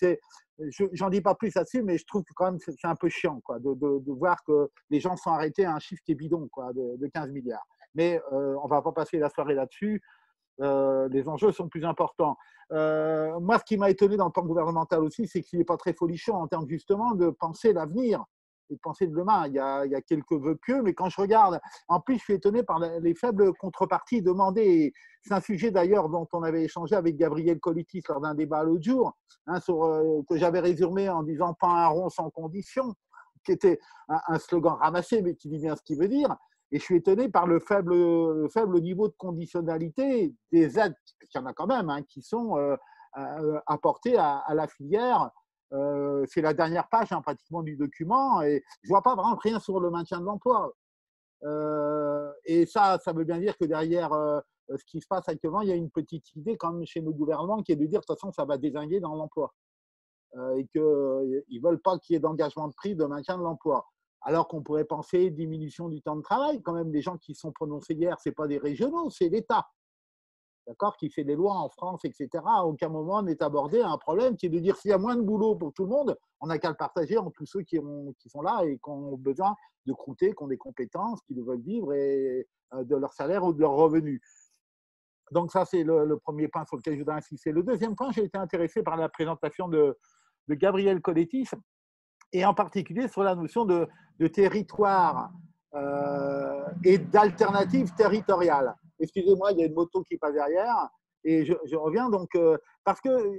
j'en dis pas plus là-dessus, mais je trouve que quand même c'est un peu chiant quoi, de voir que les gens sont arrêtés à un chiffre qui est bidon quoi, de 15 milliards. Mais on ne va pas passer la soirée là-dessus. Les enjeux sont plus importants. Moi, ce qui m'a étonné dans le plan gouvernemental aussi, c'est qu'il n'est pas très folichon en termes justement de penser l'avenir et de penser de demain. Il y a quelques vœux pieux, mais quand je regarde, en plus, je suis étonné par les faibles contreparties demandées. C'est un sujet d'ailleurs dont on avait échangé avec Gabriel Colletis lors d'un débat l'autre jour, hein, que j'avais résumé en disant « pas un rond sans condition », qui était un slogan ramassé, mais qui dit bien ce qu'il veut dire. Et je suis étonné par le faible niveau de conditionnalité des aides, qu'il y en a quand même, hein, qui sont apportées à la filière. C'est la dernière page hein, pratiquement du document et je ne vois pas vraiment rien sur le maintien de l'emploi et ça veut bien dire que derrière ce qui se passe actuellement, il y a une petite idée quand même chez nos gouvernements qui est de dire de toute façon ça va dézinguer dans l'emploi et qu'ils ne veulent pas qu'il y ait d'engagement de prix de maintien de l'emploi, alors qu'on pourrait penser diminution du temps de travail. Quand même, les gens qui sont prononcés hier, ce n'est pas des régionaux, c'est l'État, d'accord, qui fait des lois en France, etc. À aucun moment n'est abordé un problème qui est de dire s'il y a moins de boulot pour tout le monde, on n'a qu'à le partager entre tous ceux qui sont là et qui ont besoin de croûter, qui ont des compétences, qui veulent vivre et de leur salaire ou de leur revenu. Donc ça, c'est le premier point sur lequel je voudrais insister. Le deuxième point, j'ai été intéressé par la présentation de Gabriel Colletis et en particulier sur la notion de territoire et d'alternative territoriale. Excusez-moi, il y a une moto qui passe derrière et je reviens donc parce que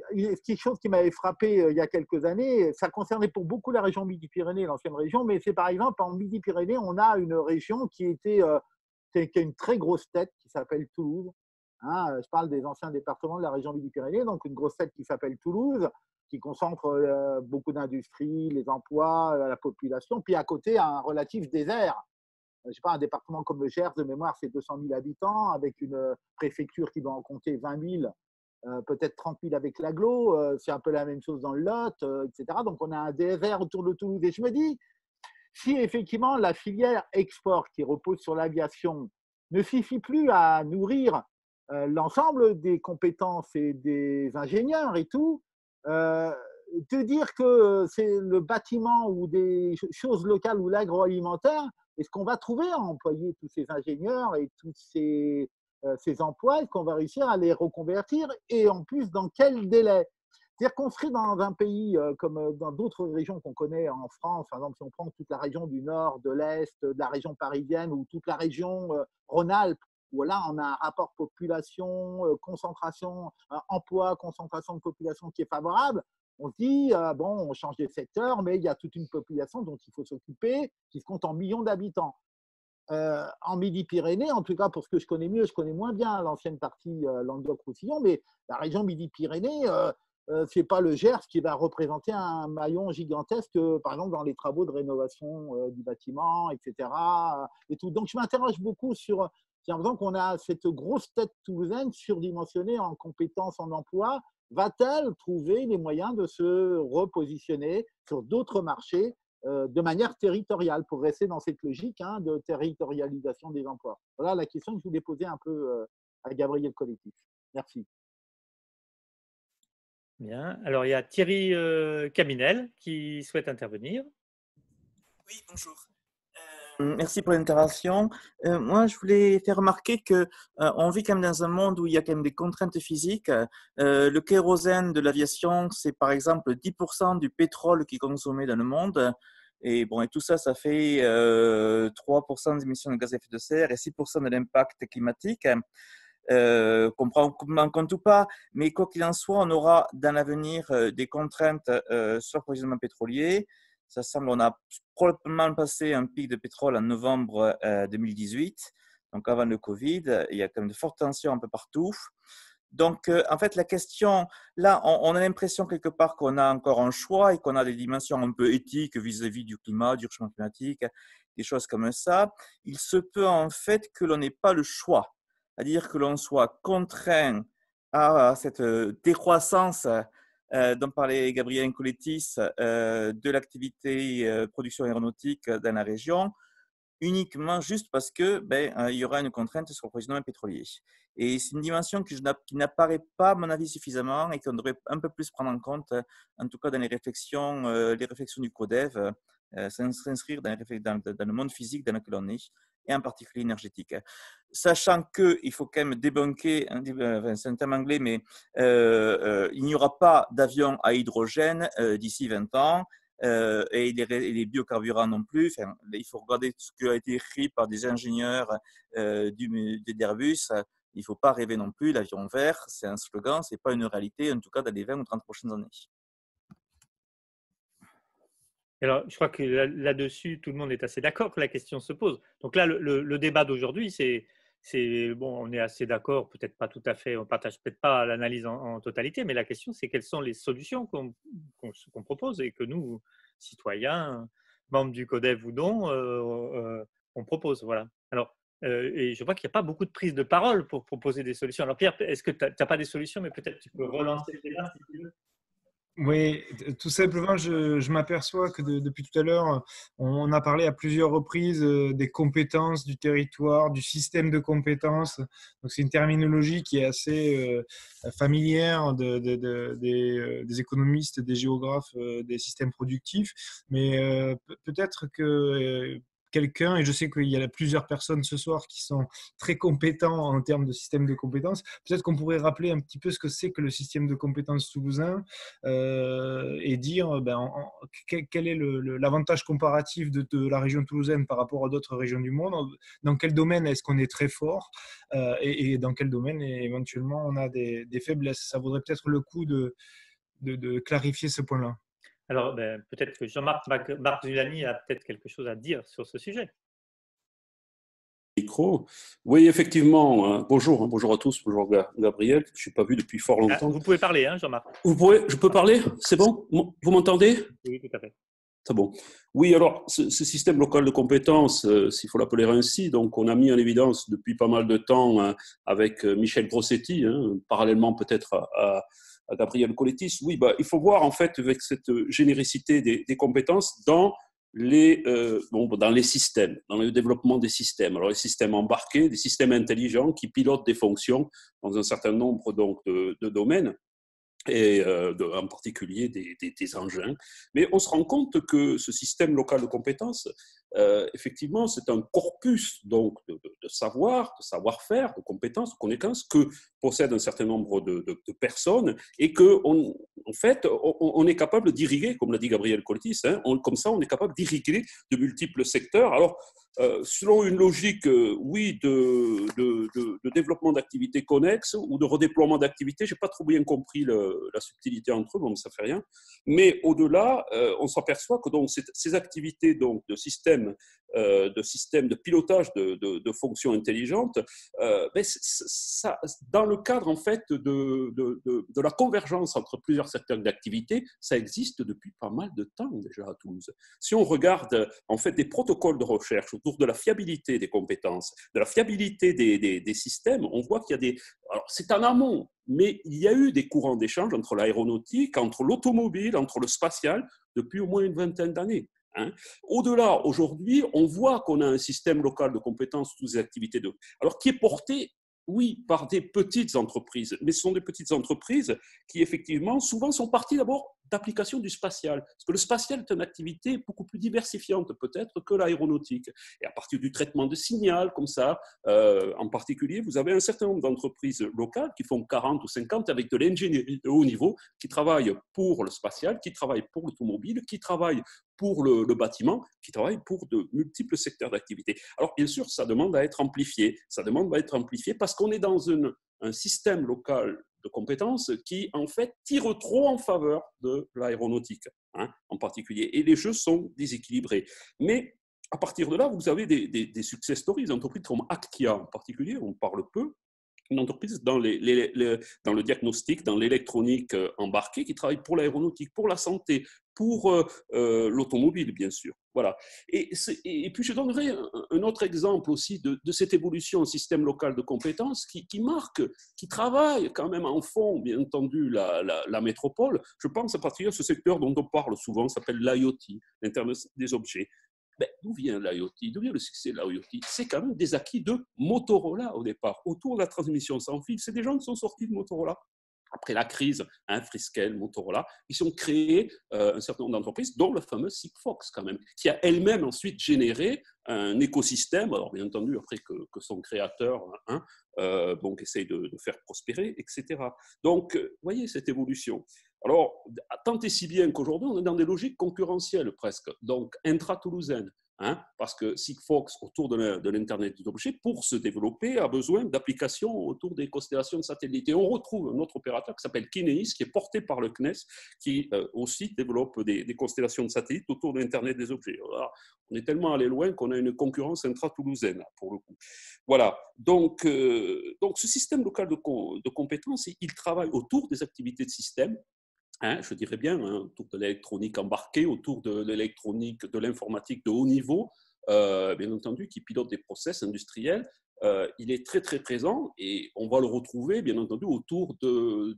quelque chose qui m'avait frappé il y a quelques années, ça concernait pour beaucoup la région Midi-Pyrénées, l'ancienne région, mais c'est par exemple en Midi-Pyrénées, on a une région qui a une très grosse tête qui s'appelle Toulouse. Hein, je parle des anciens départements de la région Midi-Pyrénées, donc une grosse tête qui s'appelle Toulouse, qui concentre beaucoup d'industries, les emplois, la population, puis à côté un relatif désert. Je sais pas, un département comme le Gers, de mémoire, c'est 200 000 habitants, avec une préfecture qui doit en compter 20 000, peut-être 30 000 avec l'aglo, c'est un peu la même chose dans le Lot, etc. Donc, on a un désert autour de Toulouse. Et je me dis, si effectivement la filière export qui repose sur l'aviation ne suffit plus à nourrir l'ensemble des compétences et des ingénieurs et tout, de dire que c'est le bâtiment ou des choses locales ou l'agroalimentaire, est-ce qu'on va trouver à employer tous ces ingénieurs et tous ces emplois? Est-ce qu'on va réussir à les reconvertir? Et en plus, dans quel délai? C'est-à-dire qu'on serait dans un pays comme dans d'autres régions qu'on connaît en France, par exemple, si on prend toute la région du Nord, de l'Est, de la région parisienne ou toute la région Rhône-Alpes, où là, on a un rapport population, concentration, emploi, concentration de population qui est favorable. On se dit, bon, on change de secteur, mais il y a toute une population dont il faut s'occuper, qui se compte en millions d'habitants. En Midi-Pyrénées, en tout cas, pour ce que je connais mieux, je connais moins bien l'ancienne partie Languedoc-Roussillon, mais la région Midi-Pyrénées, ce n'est pas le Gers qui va représenter un maillon gigantesque, par exemple, dans les travaux de rénovation du bâtiment, etc. Et tout. Donc, je m'interroge beaucoup sur… J'ai l'impression qu'on a cette grosse tête toulousaine surdimensionnée en compétences, en emploi. Va-t-elle trouver les moyens de se repositionner sur d'autres marchés de manière territoriale pour rester dans cette logique hein, de territorialisation des emplois? Voilà la question que je voulais poser un peu à Gabriel Colletis. Merci. Bien. Alors, il y a Thierry Caminel qui souhaite intervenir. Oui, bonjour. Merci pour l'intervention. Moi, je voulais faire remarquer qu'on vit quand même dans un monde où il y a quand même des contraintes physiques. Le kérosène de l'aviation, c'est par exemple 10% du pétrole qui est consommé dans le monde. Et, bon, et tout ça, ça fait 3% des émissions de gaz à effet de serre et 6% de l'impact climatique, qu'on prend en compte ou pas. Mais quoi qu'il en soit, on aura dans l'avenir des contraintes sur l'approvisionnement pétrolier. Ça semble, on a probablement passé un pic de pétrole en novembre 2018, donc avant le Covid. Il y a quand même de fortes tensions un peu partout. Donc, en fait, la question, là, on a l'impression quelque part qu'on a encore un choix et qu'on a des dimensions un peu éthiques vis-à-vis du climat, du changement climatique, des choses comme ça. Il se peut en fait que l'on n'ait pas le choix, c'est-à-dire que l'on soit contraint à cette décroissance dont parlait Gabriel Colletis de l'activité production aéronautique dans la région, uniquement juste parce que il y aura une contrainte sur le provisionnement pétrolier. Et c'est une dimension qui n'apparaît pas, à mon avis, suffisamment et qu'on devrait un peu plus prendre en compte, en tout cas dans les réflexions du CODEV, s'inscrire dans le monde physique dans lequel on est, et en particulier énergétique. Sachant qu'il faut quand même débunker, c'est un terme anglais, mais il n'y aura pas d'avion à hydrogène d'ici 20 ans, et les biocarburants non plus. Enfin, il faut regarder ce qui a été écrit par des ingénieurs d'Airbus. Il ne faut pas rêver non plus. L'avion vert, c'est un slogan, ce n'est pas une réalité, en tout cas dans les 20 ou 30 prochaines années. Alors, je crois que là-dessus, tout le monde est assez d'accord que la question se pose. Donc là, le débat d'aujourd'hui, bon, on est assez d'accord, peut-être pas tout à fait, on ne partage peut-être pas l'analyse en totalité, mais la question, c'est quelles sont les solutions qu'on propose et que nous, citoyens, membres du CODEV ou non, on propose. Voilà. Alors, et je vois qu'il n'y a pas beaucoup de prise de parole pour proposer des solutions. Alors Pierre, est-ce que tu n'as pas des solutions, mais peut-être tu peux relancer le débat si tu veux. Oui, tout simplement, je m'aperçois que depuis tout à l'heure, on a parlé à plusieurs reprises des compétences du territoire, du système de compétences. Donc, c'est une terminologie qui est assez familière des économistes, des géographes, des systèmes productifs. Mais peut-être que quelqu'un, et je sais qu'il y a plusieurs personnes ce soir qui sont très compétents en termes de système de compétences, peut-être qu'on pourrait rappeler un petit peu ce que c'est que le système de compétences toulousain et dire quel est l'avantage comparatif de la région toulousaine par rapport à d'autres régions du monde, dans quel domaine est-ce qu'on est très fort et dans quel domaine éventuellement on a des faiblesses. Ça vaudrait peut-être le coup de clarifier ce point-là. Alors, peut-être que Jean-Marc Zuliani a peut-être quelque chose à dire sur ce sujet. Micro. Oui, effectivement. Bonjour à tous. Bonjour Gabriel. Je ne suis pas vu depuis fort longtemps. Vous pouvez parler, hein, Jean-Marc. Je peux parler? C'est bon? Vous m'entendez? Oui, tout à fait. C'est bon. Oui, alors, ce système local de compétences, s'il faut l'appeler ainsi, donc on a mis en évidence depuis pas mal de temps avec Michel Grossetti, parallèlement peut-être à Gabriel Colletis, oui, il faut voir en fait avec cette généricité des compétences dans les systèmes, dans le développement des systèmes. Alors les systèmes embarqués, des systèmes intelligents qui pilotent des fonctions dans un certain nombre donc, de domaines, et en particulier des engins. Mais on se rend compte que ce système local de compétences, effectivement, c'est un corpus donc, de savoir, de savoir-faire, de compétences, de connaissances que possède un certain nombre de personnes et qu'en fait, on est capable d'irriguer, comme l'a dit Gabriel Colletis, comme ça, on est capable d'irriguer de multiples secteurs. Alors, selon une logique, de développement d'activités connexes ou de redéploiement d'activités, je n'ai pas trop bien compris la subtilité entre eux, bon, ça ne fait rien. Mais au-delà, on s'aperçoit que donc, ces activités donc, de système de pilotage de fonctions intelligentes, ça, dans le cadre en fait de la convergence entre plusieurs secteurs d'activité, ça existe depuis pas mal de temps déjà à Toulouse. Si on regarde en fait des protocoles de recherche autour de la fiabilité des compétences, de la fiabilité des systèmes, on voit qu'il y a alors c'est en amont, mais il y a eu des courants d'échange entre l'aéronautique, entre l'automobile, entre le spatial depuis au moins une vingtaine d'années. Au-delà, aujourd'hui, on voit qu'on a un système local de compétences, toutes les activités alors qui est porté, oui, par des petites entreprises, mais ce sont des petites entreprises qui, effectivement, souvent sont parties d'abord d'application du spatial, parce que le spatial est une activité beaucoup plus diversifiante peut-être que l'aéronautique. Et à partir du traitement de signal, comme ça, en particulier, vous avez un certain nombre d'entreprises locales qui font 40 ou 50 avec de l'ingénierie de haut niveau, qui travaillent pour le spatial, qui travaillent pour l'automobile, qui travaillent pour le bâtiment, qui travaillent pour de multiples secteurs d'activité. Alors bien sûr, ça demande à être amplifié. Ça demande à être amplifié parce qu'on est dans un système local de compétences qui, en fait, tire trop en faveur de l'aéronautique, hein, en particulier. Et les jeux sont déséquilibrés. Mais à partir de là, vous avez des success stories, des entreprises comme Actia en particulier, on parle peu, une entreprise dans, dans le diagnostic, dans l'électronique embarquée, qui travaille pour l'aéronautique, pour la santé, pour l'automobile, bien sûr. Voilà. Et puis, je donnerai un autre exemple aussi de cette évolution au système local de compétences qui marque, qui travaille quand même en fond, bien entendu, la métropole. Je pense à partir de ce secteur dont on parle souvent, s'appelle l'IoT, l'Internet des objets. Ben, d'où vient l'IoT? D'où vient le succès de l'IoT? C'est quand même des acquis de Motorola au départ, autour de la transmission sans fil. C'est des gens qui sont sortis de Motorola. Après la crise, hein, Freescale, Motorola, ils ont créé un certain nombre d'entreprises, dont la fameuse Sigfox quand même, qui a elle-même ensuite généré un écosystème, alors bien entendu après que son créateur hein, bon, essaye de faire prospérer, etc. Donc, vous voyez cette évolution. Alors, tant et si bien qu'aujourd'hui, on est dans des logiques concurrentielles presque, donc intra-toulousaines. Hein, parce que Sigfox, autour de l'Internet des objets, pour se développer, a besoin d'applications autour des constellations de satellites. Et on retrouve un autre opérateur qui s'appelle Kineis, qui est porté par le CNES, qui aussi développe des constellations de satellites autour de l'Internet des objets. Alors, on est tellement allé loin qu'on a une concurrence intra-toulousaine, pour le coup. Voilà. Donc ce système local de compétences, il travaille autour des activités de système. Hein, je dirais bien, hein, autour de l'électronique embarquée, autour de l'électronique, de l'informatique de haut niveau, bien entendu, qui pilote des process industriels. Il est très, très présent et on va le retrouver, bien entendu, autour de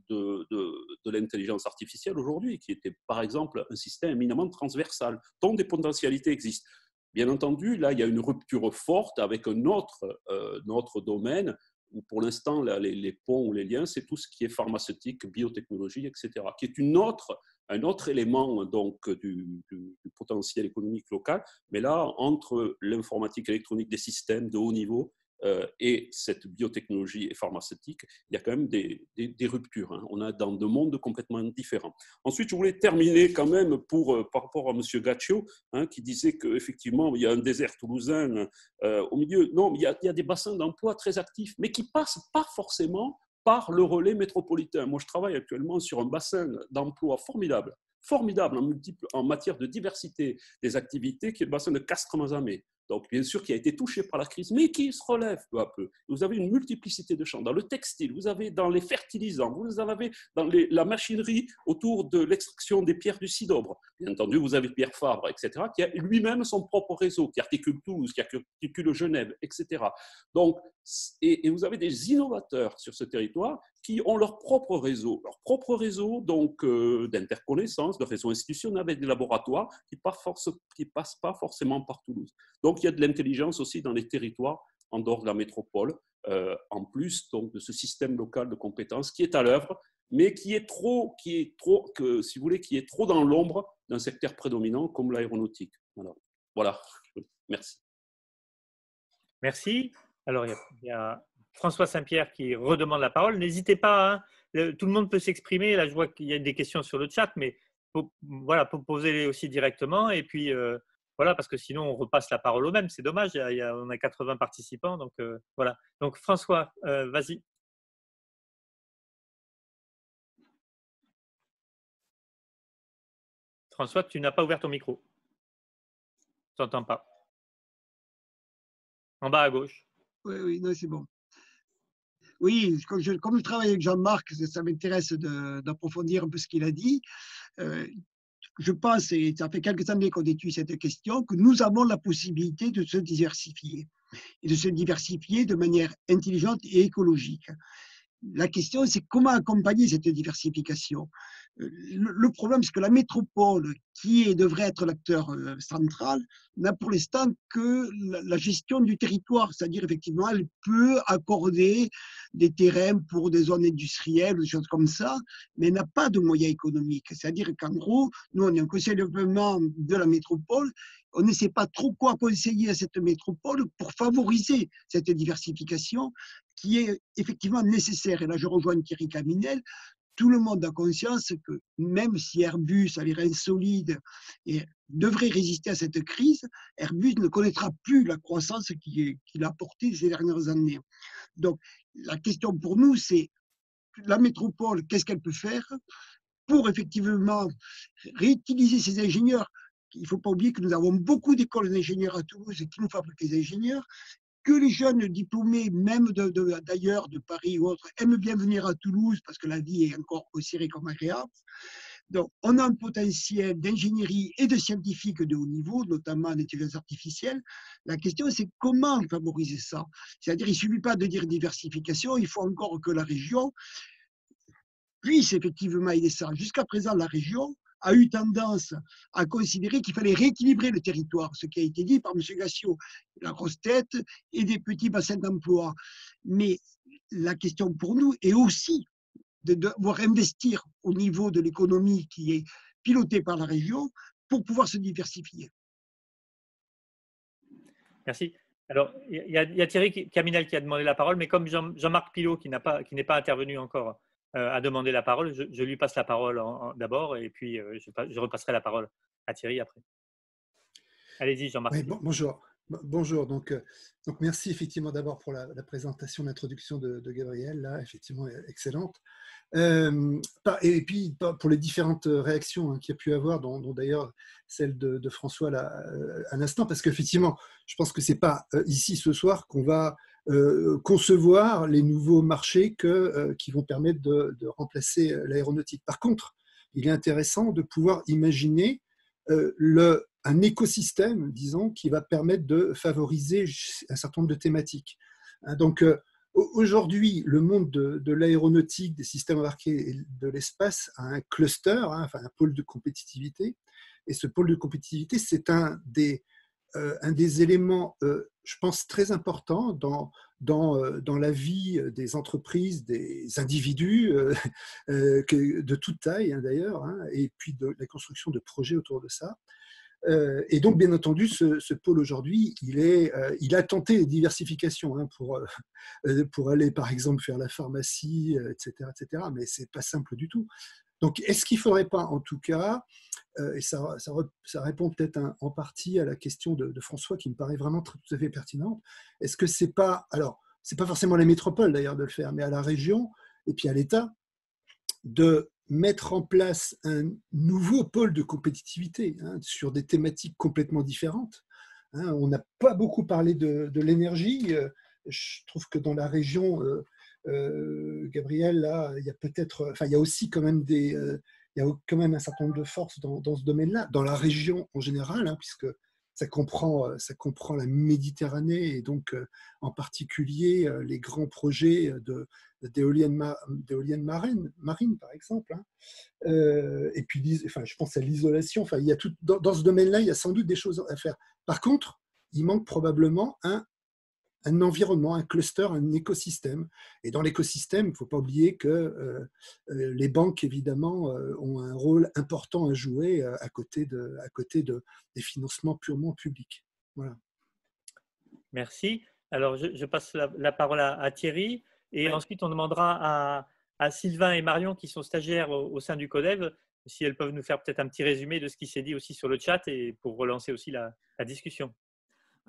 l'intelligence artificielle aujourd'hui, qui était, par exemple, un système éminemment transversal, dont des potentialités existent. Bien entendu, là, il y a une rupture forte avec notre domaine, où pour l'instant, les ponts ou les liens, c'est tout ce qui est pharmaceutique, biotechnologie, etc., qui est un autre élément donc, du potentiel économique local. Mais là, entre l'informatique électronique des systèmes de haut niveau et cette biotechnologie et pharmaceutique, il y a quand même des ruptures. Hein. On est dans deux mondes complètement différents. Ensuite, je voulais terminer quand même par rapport à M. Gaccio, hein, qui disait qu'effectivement, il y a un désert toulousain au milieu. Non, il y a des bassins d'emploi très actifs, mais qui ne passent pas forcément par le relais métropolitain. Moi, je travaille actuellement sur un bassin d'emploi formidable en matière de diversité des activités, qui est le bassin de Castres-Mazamet. Donc, bien sûr, qui a été touché par la crise, mais qui se relève peu à peu. Vous avez une multiplicité de champs. Dans le textile, vous avez dans les fertilisants, vous avez dans la machinerie autour de l'extraction des pierres du Sidobre. Bien entendu, vous avez Pierre Fabre, etc., qui a lui-même son propre réseau, qui articule Toulouse, qui articule Genève, etc. Donc, et vous avez des innovateurs sur ce territoire qui ont leur propre réseau donc d'interconnaissance, de réseau institutionnel avec des laboratoires qui ne passent pas forcément par Toulouse. Donc, il y a de l'intelligence aussi dans les territoires en dehors de la métropole, en plus donc, de ce système local de compétences qui est à l'œuvre, mais qui est trop dans l'ombre d'un secteur prédominant comme l'aéronautique. Voilà, merci. Merci. Alors, il y a François Saint-Pierre qui redemande la parole. N'hésitez pas, hein, tout le monde peut s'exprimer. Là, je vois qu'il y a des questions sur le chat, mais voilà, posez-les aussi directement. Et puis, voilà, parce que sinon, on repasse la parole au même. C'est dommage, on a 80 participants. Donc, voilà. Donc, François, vas-y. François, tu n'as pas ouvert ton micro. Je t'entends pas. En bas à gauche. Oui, non, c'est bon. Oui, comme je travaille avec Jean-Marc, ça m'intéresse d'approfondir un peu ce qu'il a dit. Je pense, et ça fait quelques années qu'on étudie cette question, que nous avons la possibilité de se diversifier. Et de se diversifier de manière intelligente et écologique. La question, c'est comment accompagner cette diversification. Le problème, c'est que la métropole, qui devrait être l'acteur central, n'a pour l'instant que la gestion du territoire. C'est-à-dire, effectivement, elle peut accorder des terrains pour des zones industrielles, des choses comme ça, mais elle n'a pas de moyens économiques. C'est-à-dire qu'en gros, nous, on est un conseil de développement de la métropole, on ne sait pas trop quoi conseiller à cette métropole pour favoriser cette diversification qui est effectivement nécessaire. Et là, je rejoins Thierry Caminel. tout le monde a conscience que même si Airbus a les reins solides et devrait résister à cette crise, Airbus ne connaîtra plus la croissance qu'il a apportée ces dernières années. Donc, la question pour nous, c'est la métropole, qu'est-ce qu'elle peut faire pour effectivement réutiliser ses ingénieurs. Il ne faut pas oublier que nous avons beaucoup d'écoles d'ingénieurs à Toulouse qui nous fabriquent des ingénieurs, que les jeunes diplômés, même d'ailleurs, de Paris ou autres, aiment bien venir à Toulouse parce que la vie est encore considérée comme agréable. Donc, on a un potentiel d'ingénierie et de scientifiques de haut niveau, notamment en intelligence artificielle. La question, c'est comment favoriser ça. C'est-à-dire, il ne suffit pas de dire diversification, il faut encore que la région puisse effectivement aider ça. Jusqu'à présent, la région a eu tendance à considérer qu'il fallait rééquilibrer le territoire, ce qui a été dit par M. Gassiot, la grosse tête et des petits bassins d'emploi. Mais la question pour nous est aussi de devoir investir au niveau de l'économie qui est pilotée par la région pour pouvoir se diversifier. Merci. Alors, il y a Thierry Caminel qui a demandé la parole, mais comme Jean-Marc Pilot, qui n'est pas intervenu encore, a demandé la parole, je lui passe la parole d'abord, et puis je repasserai la parole à Thierry après. Allez-y, Jean-Marc. Oui, bonjour. Donc, merci effectivement d'abord pour la présentation, l'introduction de Gabriel, là, effectivement excellente. Et puis pour les différentes réactions hein, qu'il y a pu avoir, dont d'ailleurs celle de François là, à l'instant, parce qu'effectivement, je pense que ce n'est pas ici ce soir qu'on va concevoir les nouveaux marchés qui vont permettre de remplacer l'aéronautique. Par contre, il est intéressant de pouvoir imaginer un écosystème, disons, qui va permettre de favoriser un certain nombre de thématiques. Donc, aujourd'hui, le monde de l'aéronautique, des systèmes embarqués et de l'espace a un cluster, enfin un pôle de compétitivité. Et ce pôle de compétitivité, c'est un des éléments, je pense, très importants dans la vie des entreprises, des individus, de toute taille hein, d'ailleurs, hein, et puis de la construction de projets autour de ça. Et donc, bien entendu, ce pôle aujourd'hui, il a tenté les diversifications hein, pour aller, par exemple, faire la pharmacie, etc. Mais ce n'est pas simple du tout. Donc, est-ce qu'il ne faudrait pas, en tout cas, et ça répond peut-être en partie à la question de François, qui me paraît vraiment tout à fait pertinente, est-ce que ce n'est pas, alors, ce n'est pas forcément la métropole d'ailleurs de le faire, mais à la région et puis à l'État, de mettre en place un nouveau pôle de compétitivité hein, sur des thématiques complètement différentes. Hein, on n'a pas beaucoup parlé de l'énergie. Je trouve que dans la région... Gabriel, là, il y a peut-être, enfin, il y a aussi quand même il y a quand même un certain nombre de forces dans ce domaine-là, dans la région en général, hein, puisque ça comprend la Méditerranée et donc en particulier les grands projets d'éoliennes marines, par exemple. Hein. Et puis, enfin, je pense à l'isolation. Enfin, il y a tout dans ce domaine-là, il y a sans doute des choses à faire. Par contre, il manque probablement un environnement, un cluster, un écosystème. Et dans l'écosystème, il ne faut pas oublier que les banques, évidemment, ont un rôle important à jouer à côté des financements purement publics. Voilà. Merci. Alors, je passe la parole à Thierry. Et oui. Ensuite, on demandera à Sylvain et Marion, qui sont stagiaires au sein du CODEV, si elles peuvent nous faire peut-être un petit résumé de ce qui s'est dit aussi sur le chat et pour relancer aussi la discussion.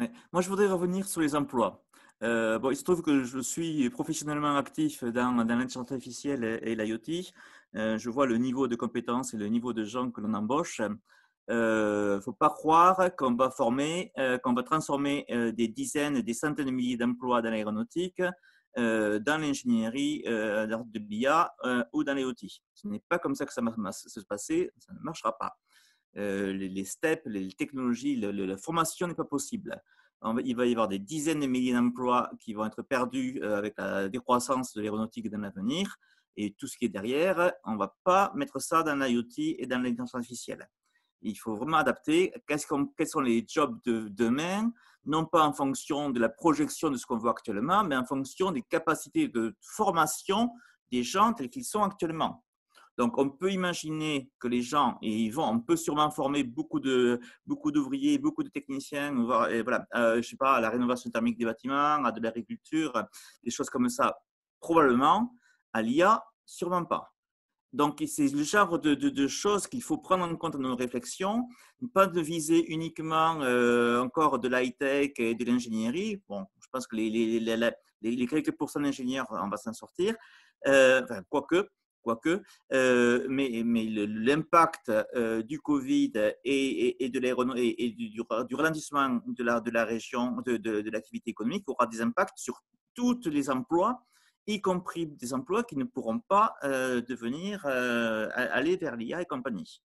Ouais. Moi, je voudrais revenir sur les emplois. Bon, il se trouve que je suis professionnellement actif dans l'intelligence artificielle et l'IoT. Je vois le niveau de compétences et le niveau de gens que l'on embauche. Il ne faut pas croire qu'on va former, qu'on va transformer des dizaines, des centaines de milliers d'emplois dans l'aéronautique, dans l'ingénierie, dans l'IA ou dans l'IoT. Ce n'est pas comme ça que ça va se passer, ça ne marchera pas. Les steps, les technologies, la formation n'est pas possible. Il va y avoir des dizaines de milliers d'emplois qui vont être perdus avec la décroissance de l'aéronautique dans l'avenir et tout ce qui est derrière. On ne va pas mettre ça dans l'IoT et dans l'intelligence artificielle. Il faut vraiment adapter quels sont les jobs de demain, non pas en fonction de la projection de ce qu'on voit actuellement, mais en fonction des capacités de formation des gens tels qu'ils sont actuellement. Donc, on peut imaginer que les gens, on peut sûrement former beaucoup d'ouvriers, beaucoup de techniciens, voire, voilà, je sais pas, à la rénovation thermique des bâtiments, à de l'agriculture, des choses comme ça, probablement. À l'IA, sûrement pas. Donc, c'est le genre de choses qu'il faut prendre en compte dans nos réflexions, pas de viser uniquement encore de l'high-tech et de l'ingénierie. Bon, je pense que les quelques pourcents d'ingénieurs, on va s'en sortir, enfin, quoique, mais l'impact du Covid et du ralentissement de la région, de l'activité économique aura des impacts sur tous les emplois, y compris des emplois qui ne pourront pas aller vers l'IA et compagnie.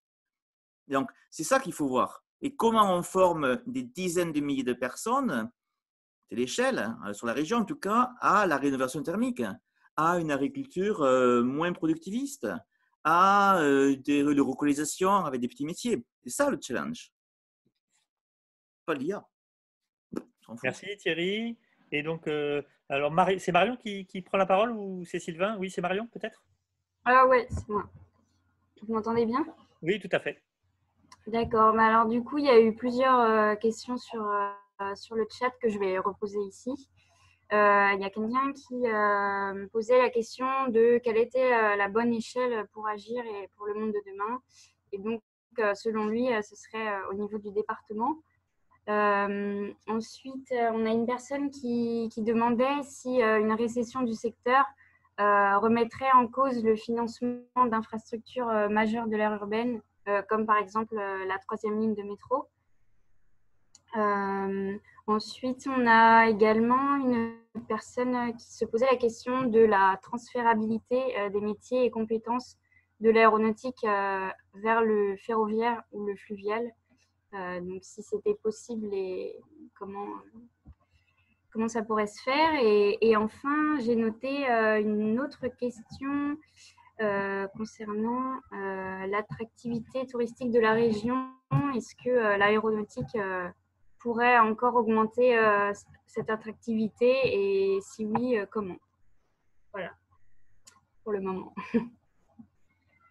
Donc, c'est ça qu'il faut voir. Et comment on forme des dizaines de milliers de personnes, c'est l'échelle, sur la région en tout cas, à la rénovation thermique, à une agriculture moins productiviste, à des relocalisations avec des petits métiers. C'est ça le challenge. Pas l'IA. Merci Thierry. Et donc, alors c'est Marion qui prend la parole ou c'est Sylvain? Oui, c'est Marion peut-être? Ah oui, c'est moi. Vous m'entendez bien? Oui, tout à fait. D'accord. Mais alors du coup, il y a eu plusieurs questions sur le chat que je vais reposer ici. Il y a quelqu'un qui me posait la question de quelle était la bonne échelle pour agir et pour le monde de demain. Et donc, selon lui, ce serait au niveau du département. Ensuite, on a une personne qui demandait si une récession du secteur remettrait en cause le financement d'infrastructures majeures de l'aire urbaine, comme par exemple la 3e ligne de métro. Ensuite, on a également une personne qui se posait la question de la transférabilité des métiers et compétences de l'aéronautique vers le ferroviaire ou le fluvial. Donc, si c'était possible et comment ça pourrait se faire. Et enfin, j'ai noté une autre question concernant l'attractivité touristique de la région. Est-ce que l'aéronautique pourrait encore augmenter cette attractivité et si oui, comment? Voilà, pour le moment.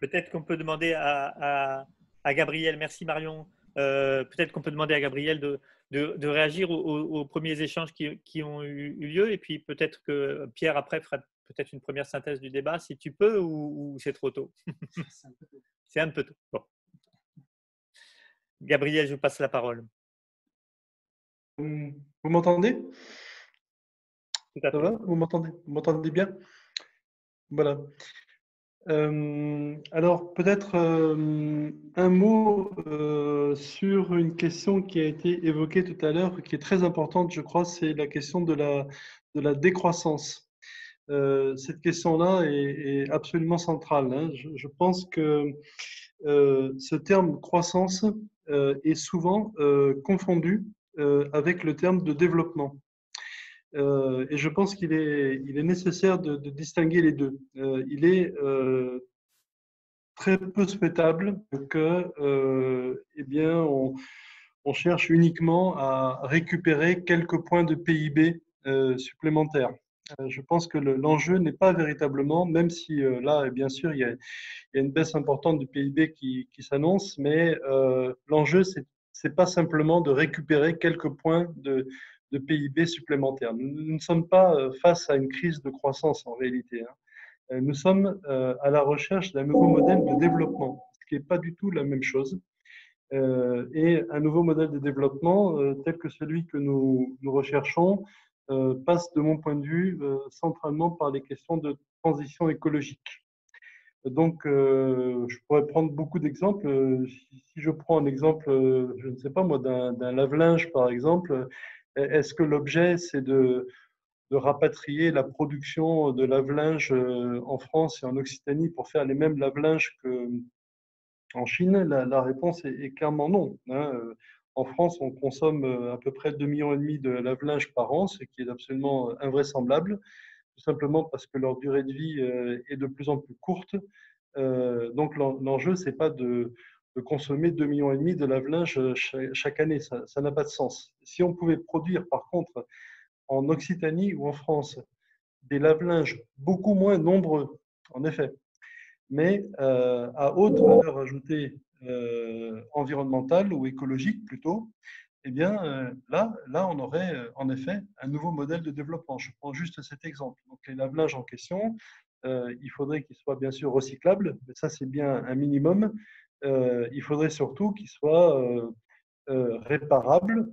Peut-être qu'on peut demander à Gabriel, merci Marion. Peut-être qu'on peut demander à Gabriel de réagir aux premiers échanges qui ont eu lieu et puis peut-être que Pierre après fera peut-être une première synthèse du débat si tu peux ou c'est trop tôt. C'est un peu tôt. Bon. Gabriel, je vous passe la parole. Vous m'entendez? Tout à fait. Ça va? Vous m'entendez bien? Voilà. Alors, peut-être un mot sur une question qui a été évoquée tout à l'heure, qui est très importante, je crois, c'est la question de la décroissance. Cette question-là est absolument centrale, hein. Je pense que ce terme croissance est souvent confondu avec le terme de développement. Et je pense qu'il est nécessaire de distinguer les deux. Il est très peu souhaitable que, eh bien, on cherche uniquement à récupérer quelques points de PIB supplémentaires. Je pense que l'enjeu n'est pas véritablement, même si là, bien sûr, il y a une baisse importante du PIB qui s'annonce, mais l'enjeu, c'est pas simplement de récupérer quelques points de PIB supplémentaire. Nous ne sommes pas face à une crise de croissance en réalité. Nous sommes à la recherche d'un nouveau modèle de développement, ce qui n'est pas du tout la même chose. Et un nouveau modèle de développement tel que celui que nous recherchons passe, de mon point de vue, centralement par les questions de transition écologique. Donc, je pourrais prendre beaucoup d'exemples. Si je prends un exemple, je ne sais pas moi, d'un lave-linge par exemple, est-ce que l'objet, c'est de rapatrier la production de lave-linge en France et en Occitanie pour faire les mêmes lave-linges qu'en Chine? La réponse est clairement non. En France, on consomme à peu près 2,5 millions de lave-linge par an, ce qui est absolument invraisemblable, tout simplement parce que leur durée de vie est de plus en plus courte. Donc, l'enjeu, ce n'est pas de consommer 2,5 millions de lave-linge chaque année. Ça n'a pas de sens. Si on pouvait produire, par contre, en Occitanie ou en France, des lave-linges beaucoup moins nombreux, en effet, mais à haute valeur ajoutée environnementale ou écologique plutôt, eh bien, là, on aurait en effet un nouveau modèle de développement. Je prends juste cet exemple. Donc, les lave-linges en question, il faudrait qu'il soit bien sûr recyclable, mais ça c'est bien un minimum. Il faudrait surtout qu'il soit réparable,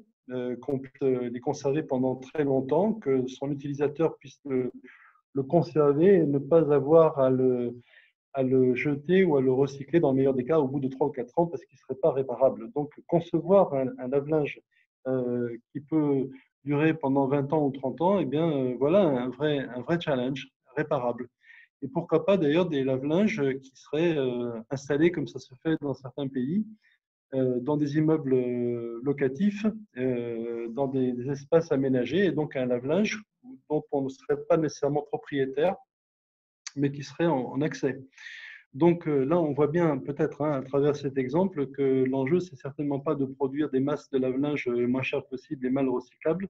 qu'on puisse les conserver pendant très longtemps, que son utilisateur puisse le conserver et ne pas avoir à le jeter ou à le recycler dans le meilleur des cas au bout de 3 ou 4 ans parce qu'il ne serait pas réparable. Donc, concevoir un lave-linge qui peut durer pendant 20 ans ou 30 ans, eh bien, voilà un vrai challenge réparable. Et pourquoi pas d'ailleurs des lave-linges qui seraient installés, comme ça se fait dans certains pays, dans des immeubles locatifs, dans des espaces aménagés, et donc un lave-linge dont on ne serait pas nécessairement propriétaire, mais qui serait en accès. Donc là, on voit bien peut-être à travers cet exemple que l'enjeu, c'est certainement pas de produire des masses de lave-linge le moins cher possible et mal recyclables,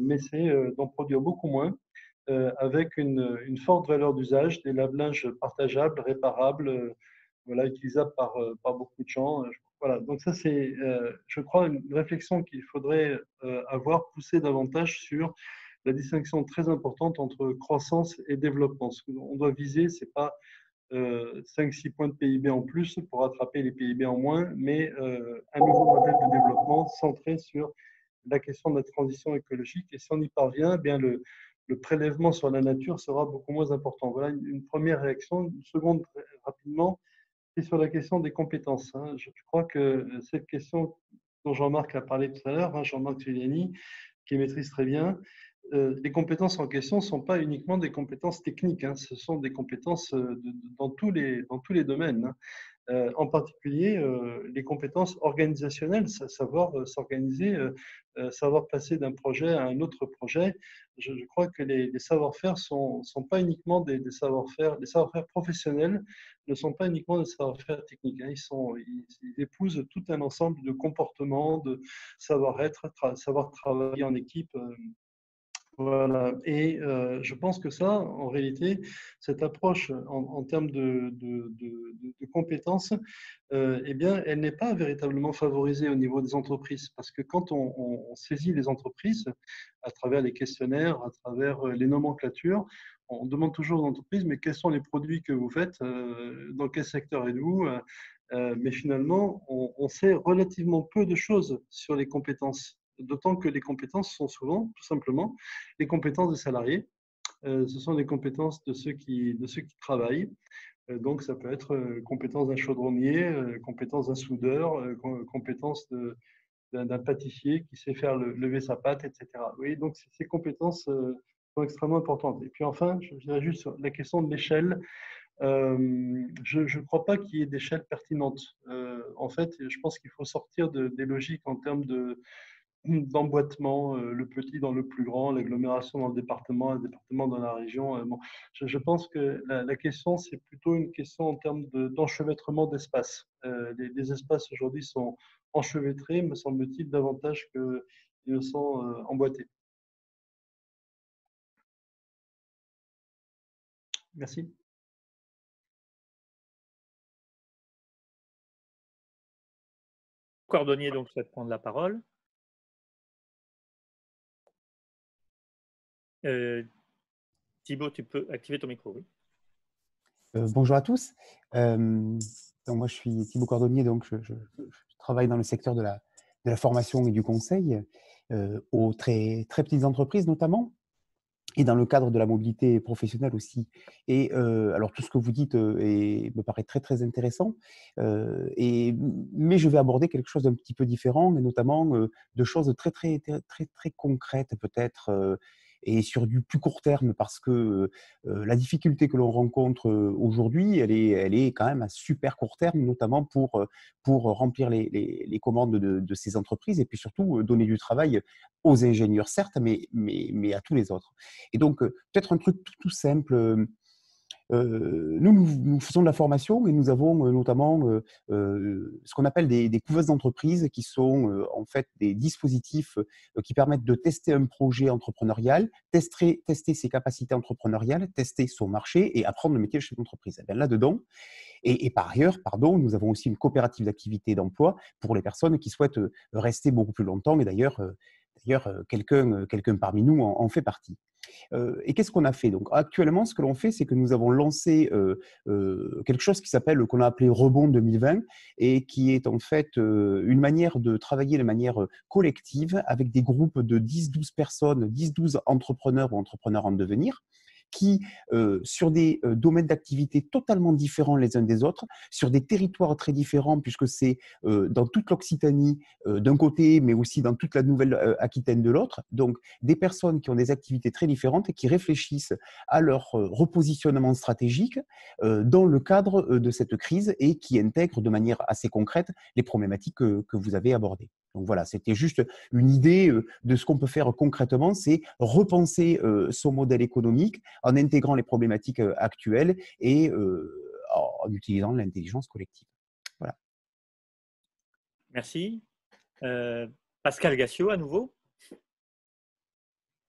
mais c'est d'en produire beaucoup moins, avec une forte valeur d'usage, des lave-linges partageables, réparables, voilà, utilisables par beaucoup de gens. Voilà. Donc ça, c'est, je crois, une réflexion qu'il faudrait avoir, poussée davantage sur la distinction très importante entre croissance et développement. Ce qu'on doit viser, ce n'est pas 5-6 points de PIB en plus pour rattraper les PIB en moins, mais un nouveau modèle de développement centré sur la question de la transition écologique. Et si on y parvient, eh bien le prélèvement sur la nature sera beaucoup moins important. Voilà une première réaction. Une seconde, rapidement, c'est sur la question des compétences. Je crois que cette question dont Jean-Marc a parlé tout à l'heure, Jean-Marc Zuliani, qui maîtrise très bien, les compétences en question ne sont pas uniquement des compétences techniques, ce sont des compétences dans tous les domaines. En particulier, les compétences organisationnelles, savoir s'organiser, savoir passer d'un projet à un autre projet. Je crois que les savoir-faire ne sont pas uniquement des savoir-faire. Les savoir-faire professionnels ne sont pas uniquement des savoir-faire techniques. Ils épousent tout un ensemble de comportements, de savoir-être, savoir travailler en équipe. Voilà, et je pense que ça, en réalité, cette approche en termes de compétences, eh bien, elle n'est pas véritablement favorisée au niveau des entreprises, parce que quand on saisit les entreprises à travers les questionnaires, à travers les nomenclatures, on demande toujours aux entreprises, mais quels sont les produits que vous faites, dans quel secteur êtes-vous? Mais finalement, on sait relativement peu de choses sur les compétences. D'autant que les compétences sont souvent, tout simplement, les compétences des salariés. Ce sont les compétences de ceux qui travaillent. Donc, ça peut être compétences d'un chaudronnier, compétences d'un soudeur, compétences d'un pâtissier qui sait faire lever sa pâte, etc. Oui, donc, ces compétences sont extrêmement importantes. Et puis, enfin, je dirais juste sur la question de l'échelle. Je ne crois pas qu'il y ait d'échelle pertinente. En fait, je pense qu'il faut sortir des logiques en termes d'emboîtement, le petit dans le plus grand, l'agglomération dans le département, le département dans la région. Bon, je pense que la question, c'est plutôt une question en termes d'enchevêtrement d'espace. Les espaces aujourd'hui sont enchevêtrés, me semble-t-il, davantage qu'ils ne sont emboîtés. Merci. Cordonnier, donc, souhaite prendre la parole. Thibaut, tu peux activer ton micro. Oui. Bonjour à tous. Donc moi, je suis Thibaut Cordonnier, donc je travaille dans le secteur de la formation et du conseil aux très, très petites entreprises notamment, et dans le cadre de la mobilité professionnelle aussi. Et alors, tout ce que vous dites me paraît très, très intéressant, mais je vais aborder quelque chose d'un petit peu différent, et notamment de choses très, très, très, très, très concrètes peut-être, et sur du plus court terme, parce que la difficulté que l'on rencontre aujourd'hui, elle est quand même à super court terme, notamment pour remplir les commandes de ces entreprises, et puis surtout donner du travail aux ingénieurs, certes, mais à tous les autres. Et donc, peut-être un truc tout simple. Nous faisons de la formation et nous avons notamment ce qu'on appelle des couveuses d'entreprise, qui sont en fait des dispositifs qui permettent de tester un projet entrepreneurial, tester ses capacités entrepreneuriales, tester son marché et apprendre le métier de chef d'entreprise. Là-dedans. Et par ailleurs, nous avons aussi une coopérative d'activité d'emploi pour les personnes qui souhaitent rester beaucoup plus longtemps, et d'ailleurs quelqu'un parmi nous en fait partie. Et qu'est-ce qu'on a fait? Donc, actuellement, ce que l'on fait, c'est que nous avons lancé quelque chose qui s'appelle, qu'on a appelé Rebond 2020 et qui est en fait une manière de travailler de manière collective avec des groupes de 10-12 personnes, 10-12 entrepreneurs ou entrepreneurs en devenir qui, sur des domaines d'activité totalement différents les uns des autres, sur des territoires très différents, puisque c'est dans toute l'Occitanie d'un côté, mais aussi dans toute la Nouvelle-Aquitaine de l'autre. Donc, des personnes qui ont des activités très différentes et qui réfléchissent à leur repositionnement stratégique dans le cadre de cette crise et qui intègrent de manière assez concrète les problématiques que vous avez abordées. Donc voilà, c'était juste une idée de ce qu'on peut faire concrètement, c'est repenser son modèle économique en intégrant les problématiques actuelles et en utilisant l'intelligence collective. Voilà. Merci. Pascal Gassiot, à nouveau,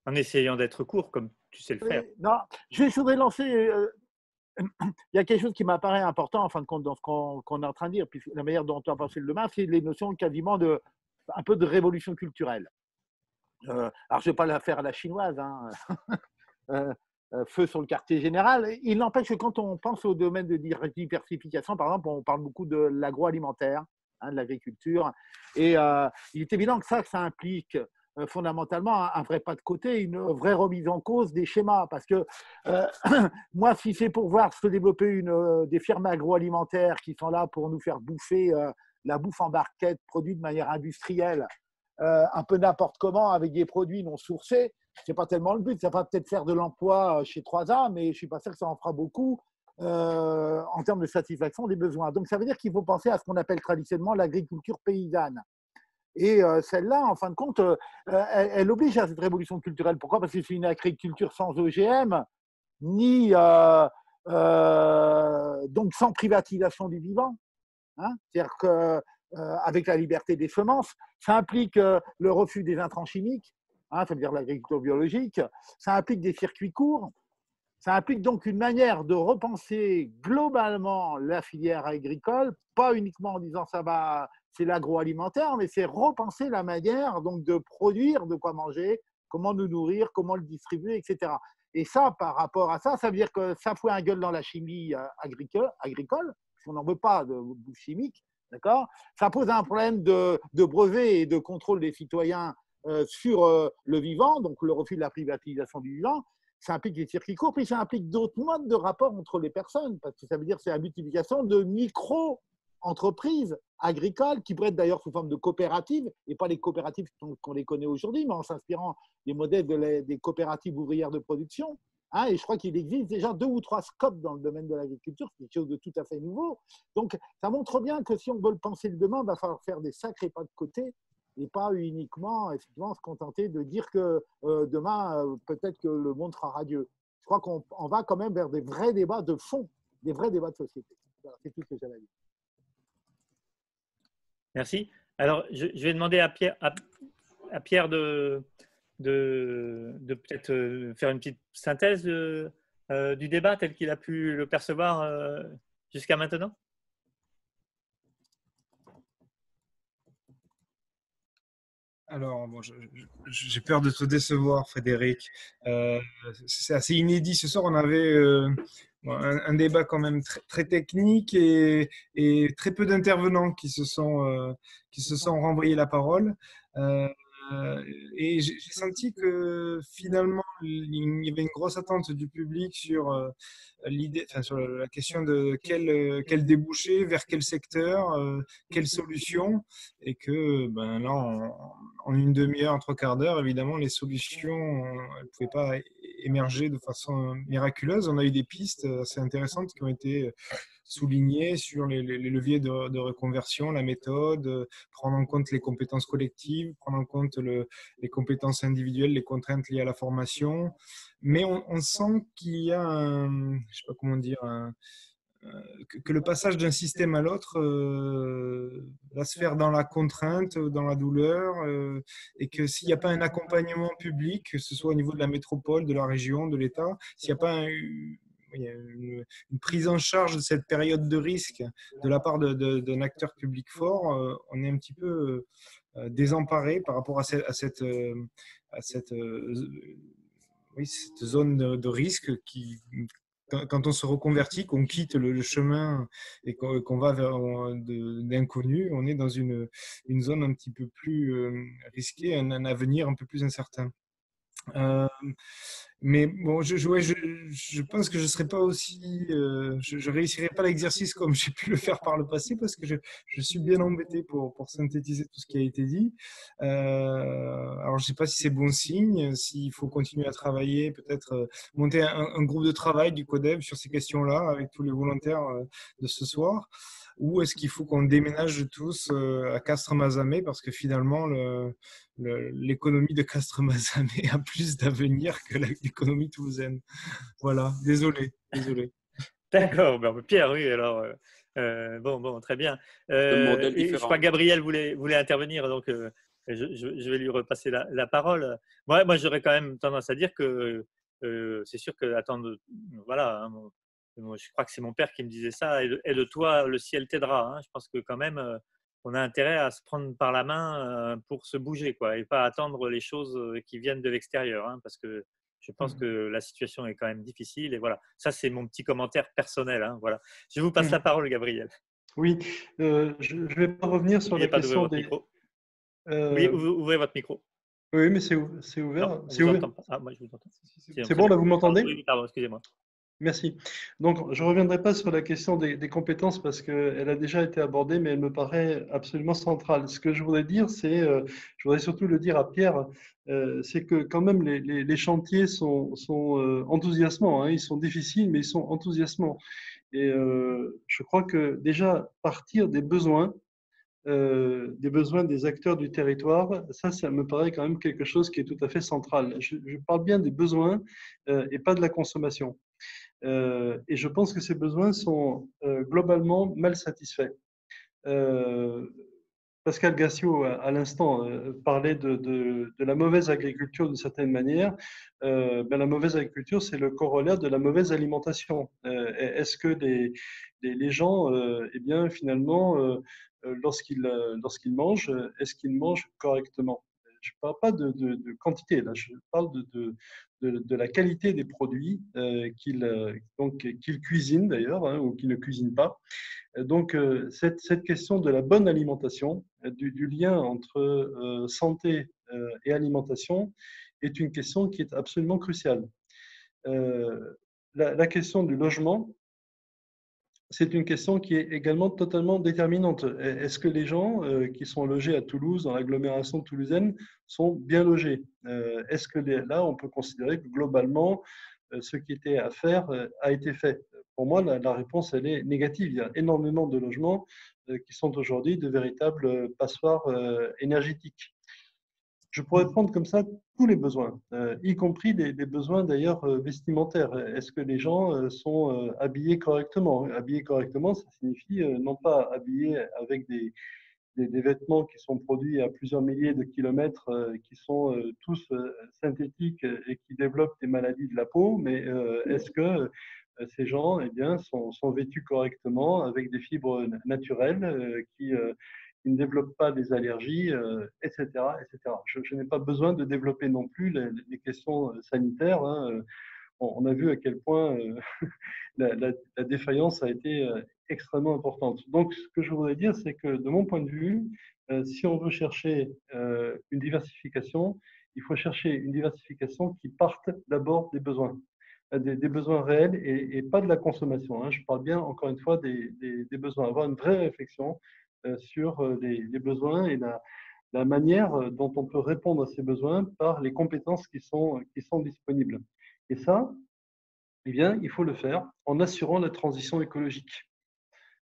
en essayant d'être court, comme tu sais le faire. Non, je voudrais lancer… il y a quelque chose qui m'apparaît important, en fin de compte, dans ce qu'on est en train de dire, puisque la manière dont on va penser le demain, c'est les notions quasiment de… un peu de révolution culturelle. Alors, je ne vais pas la faire à la chinoise, hein. Feu sur le quartier général. Il n'empêche que quand on pense au domaine de diversification, par exemple, on parle beaucoup de l'agroalimentaire, hein, de l'agriculture. Et il est évident que ça implique fondamentalement un vrai pas de côté, une vraie remise en cause des schémas. Parce que moi, si c'est pour voir se développer des firmes agroalimentaires qui sont là pour nous faire bouffer la bouffe en barquette produite de manière industrielle, un peu n'importe comment, avec des produits non sourcés, ce n'est pas tellement le but. Ça va peut-être faire de l'emploi chez 3A, mais je ne suis pas sûr que ça en fera beaucoup en termes de satisfaction des besoins. Donc, ça veut dire qu'il faut penser à ce qu'on appelle traditionnellement l'agriculture paysanne. Et celle-là, en fin de compte, elle oblige à cette révolution culturelle. Pourquoi? Parce que c'est une agriculture sans OGM, ni donc sans privatisation du vivant. Hein, c'est-à-dire qu'avec la liberté des semences, ça implique le refus des intrants chimiques, hein, ça veut dire l'agriculture biologique, ça implique des circuits courts, ça implique donc une manière de repenser globalement la filière agricole, pas uniquement en disant ça va, c'est l'agroalimentaire, mais c'est repenser la manière donc, de produire, de quoi manger, comment nous nourrir, comment le distribuer, etc. Et ça, par rapport à ça, ça veut dire que ça fout un gueule dans la chimie agricole, on n'en veut pas de bouffe chimique, d'accord? Ça pose un problème de brevet et de contrôle des citoyens sur le vivant, donc le refus de la privatisation du vivant. Ça implique des circuits courts, puis ça implique d'autres modes de rapport entre les personnes, parce que ça veut dire que c'est la multiplication de micro-entreprises agricoles qui pourraient être d'ailleurs sous forme de coopératives, et pas les coopératives qu'on les connaît aujourd'hui, mais en s'inspirant des modèles des coopératives ouvrières de production. Hein, et je crois qu'il existe déjà 2 ou 3 scopes dans le domaine de l'agriculture, c'est quelque chose de tout à fait nouveau. Donc, ça montre bien que si on veut le penser le demain, il va falloir faire des sacrés pas de côté et pas uniquement effectivement, se contenter de dire que demain, peut-être que le monde sera radieux. Je crois qu'on va quand même vers des vrais débats de fond, des vrais débats de société. Voilà, c'est tout ce que j'avais à dire. Merci. Alors, je vais demander à Pierre de peut-être faire une petite synthèse du débat tel qu'il a pu le percevoir jusqu'à maintenant. Alors, bon, j'ai peur de te décevoir, Frédéric. C'est assez inédit. Ce soir, on avait un débat quand même très technique et très peu d'intervenants qui se sont renvoyés la parole. Et j'ai senti que finalement il y avait une grosse attente du public sur l'idée, enfin, sur la question de quel débouché, vers quel secteur, quelle solution, et que ben là en une demi-heure, en 3/4 d'heure, évidemment les solutions ne pouvaient pas émerger de façon miraculeuse. On a eu des pistes assez intéressantes qui ont été souligné sur les leviers de reconversion, la méthode, prendre en compte les compétences collectives, prendre en compte les compétences individuelles, les contraintes liées à la formation. Mais on sent qu'il y a que le passage d'un système à l'autre va se faire dans la contrainte, dans la douleur, et que s'il n'y a pas un accompagnement public, que ce soit au niveau de la métropole, de la région, de l'État, s'il n'y a pas il y a une prise en charge de cette période de risque de la part d'un acteur public fort, on est un petit peu désemparé par rapport à cette oui, cette zone de risque qui, quand on se reconvertit, qu'on quitte le chemin et qu'on va vers l'inconnu, on est dans une zone un petit peu plus risquée, un avenir un peu plus incertain. Mais bon, je pense que je serai pas aussi, je réussirai pas l'exercice comme j'ai pu le faire par le passé, parce que je suis bien embêté pour synthétiser tout ce qui a été dit. Alors je sais pas si c'est bon signe, s'il faut continuer à travailler, peut-être monter un groupe de travail du CODEV sur ces questions-là avec tous les volontaires de ce soir, ou est-ce qu'il faut qu'on déménage tous à Castres-Mazamet, parce que finalement l'économie de Castres-Mazamet a plus d'avenir que l'économie toulousaine. Voilà, désolé. D'accord, Pierre, oui, alors, bon, très bien. Je crois que Gabriel voulait intervenir, donc je vais lui repasser la parole. Moi, j'aurais quand même tendance à dire que c'est sûr que, voilà, hein, je crois que c'est mon père qui me disait ça, aide-toi, le ciel t'aidera. Hein. Je pense que quand même, on a intérêt à se prendre par la main pour se bouger, quoi, et pas attendre les choses qui viennent de l'extérieur, hein, parce que je pense que la situation est quand même difficile. Et voilà, ça c'est mon petit commentaire personnel. Hein, voilà. Je vous passe la parole, Gabriel. Oui, je ne vais pas revenir sur la question des… Oui, ouvrez votre micro. Oui, mais c'est ouvert. C'est ouvert. Ah, moi je vous entends. C'est bon, là vous m'entendez? Oui, pardon, excusez-moi. Merci. Donc, je ne reviendrai pas sur la question des compétences parce qu'elle a déjà été abordée, mais elle me paraît absolument centrale. Ce que je voudrais dire, c'est, je voudrais surtout le dire à Pierre, c'est que quand même les chantiers sont enthousiasmants. Hein. Ils sont difficiles, mais ils sont enthousiasmants. Et je crois que déjà partir des besoins des acteurs du territoire, ça me paraît quand même quelque chose qui est tout à fait central. Je parle bien des besoins et pas de la consommation. Et je pense que ces besoins sont globalement mal satisfaits. Pascal Gassiot, à l'instant, parlait de la mauvaise agriculture d'une certaine manière. La mauvaise agriculture, c'est le corollaire de la mauvaise alimentation. Est-ce que les gens, eh bien, finalement, lorsqu'ils mangent, est-ce qu'ils mangent correctement? Je ne parle pas de quantité, là, je parle de la qualité des produits qu'ils cuisinent d'ailleurs, hein, ou qu'ils ne cuisinent pas. Donc, cette question de la bonne alimentation, du lien entre santé et alimentation, est une question qui est absolument cruciale. La question du logement, c'est une question qui est également totalement déterminante. Est-ce que les gens qui sont logés à Toulouse, dans l'agglomération toulousaine, sont bien logés? Est-ce que là, on peut considérer que globalement, ce qui était à faire a été fait? Pour moi, la réponse, elle est négative. Il y a énormément de logements qui sont aujourd'hui de véritables passoires énergétiques. Je pourrais prendre comme ça tous les besoins, y compris des besoins d'ailleurs vestimentaires. Est-ce que les gens sont habillés correctement? Habillés correctement, ça signifie non pas habillés avec des vêtements qui sont produits à plusieurs milliers de kilomètres, qui sont tous synthétiques et qui développent des maladies de la peau, mais est-ce que ces gens, eh bien, sont vêtus correctement avec des fibres naturelles qui ne développent pas des allergies, etc. Je n'ai pas besoin de développer non plus les questions sanitaires. Hein. On a vu à quel point la défaillance a été extrêmement importante. Donc, ce que je voudrais dire, c'est que de mon point de vue, si on veut chercher une diversification, il faut chercher une diversification qui parte d'abord des besoins. Des besoins réels et pas de la consommation. Hein. Je parle bien, encore une fois, des besoins. Avoir une vraie réflexion sur les besoins et la manière dont on peut répondre à ces besoins par les compétences qui sont disponibles. Et ça, eh bien, il faut le faire en assurant la transition écologique.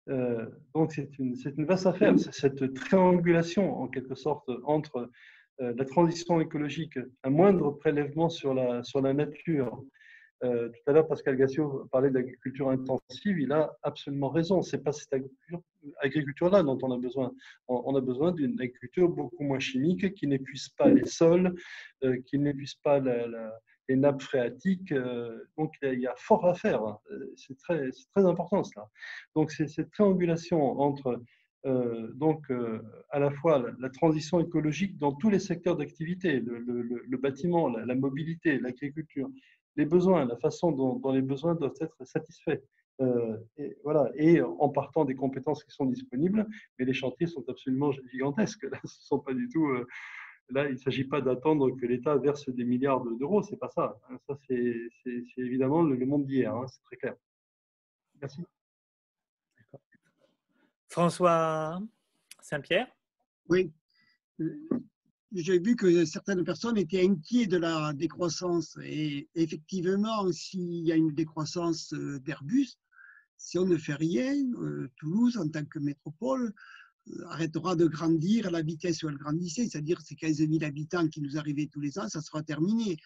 Donc, c'est une vaste affaire, cette triangulation, en quelque sorte, entre la transition écologique, un moindre prélèvement sur la nature. Tout à l'heure, Pascal Gassiot parlait d'agriculture intensive, il a absolument raison. Ce n'est pas cette agriculture-là dont on a besoin. On a besoin d'une agriculture beaucoup moins chimique, qui n'épuise pas les sols, qui n'épuise pas les nappes phréatiques. Donc, il y a fort à faire. C'est très important, cela. Donc, c'est cette triangulation entre à la fois la transition écologique dans tous les secteurs d'activité, le bâtiment, la mobilité, l'agriculture, les besoins, la façon dont les besoins doivent être satisfaits. Et en partant des compétences qui sont disponibles, mais les chantiers sont absolument gigantesques. Là, ce sont pas du tout, là, il ne s'agit pas d'attendre que l'État verse des milliards d'euros, ce n'est pas ça. Ça, c'est évidemment le monde d'hier, hein, c'est très clair. Merci. François Saint-Pierre. Oui, j'ai vu que certaines personnes étaient inquiets de la décroissance. Et effectivement, s'il y a une décroissance d'Airbus, si on ne fait rien, Toulouse, en tant que métropole, arrêtera de grandir à la vitesse où elle grandissait, c'est-à-dire ces 15 000 habitants qui nous arrivaient tous les ans, ça sera terminé.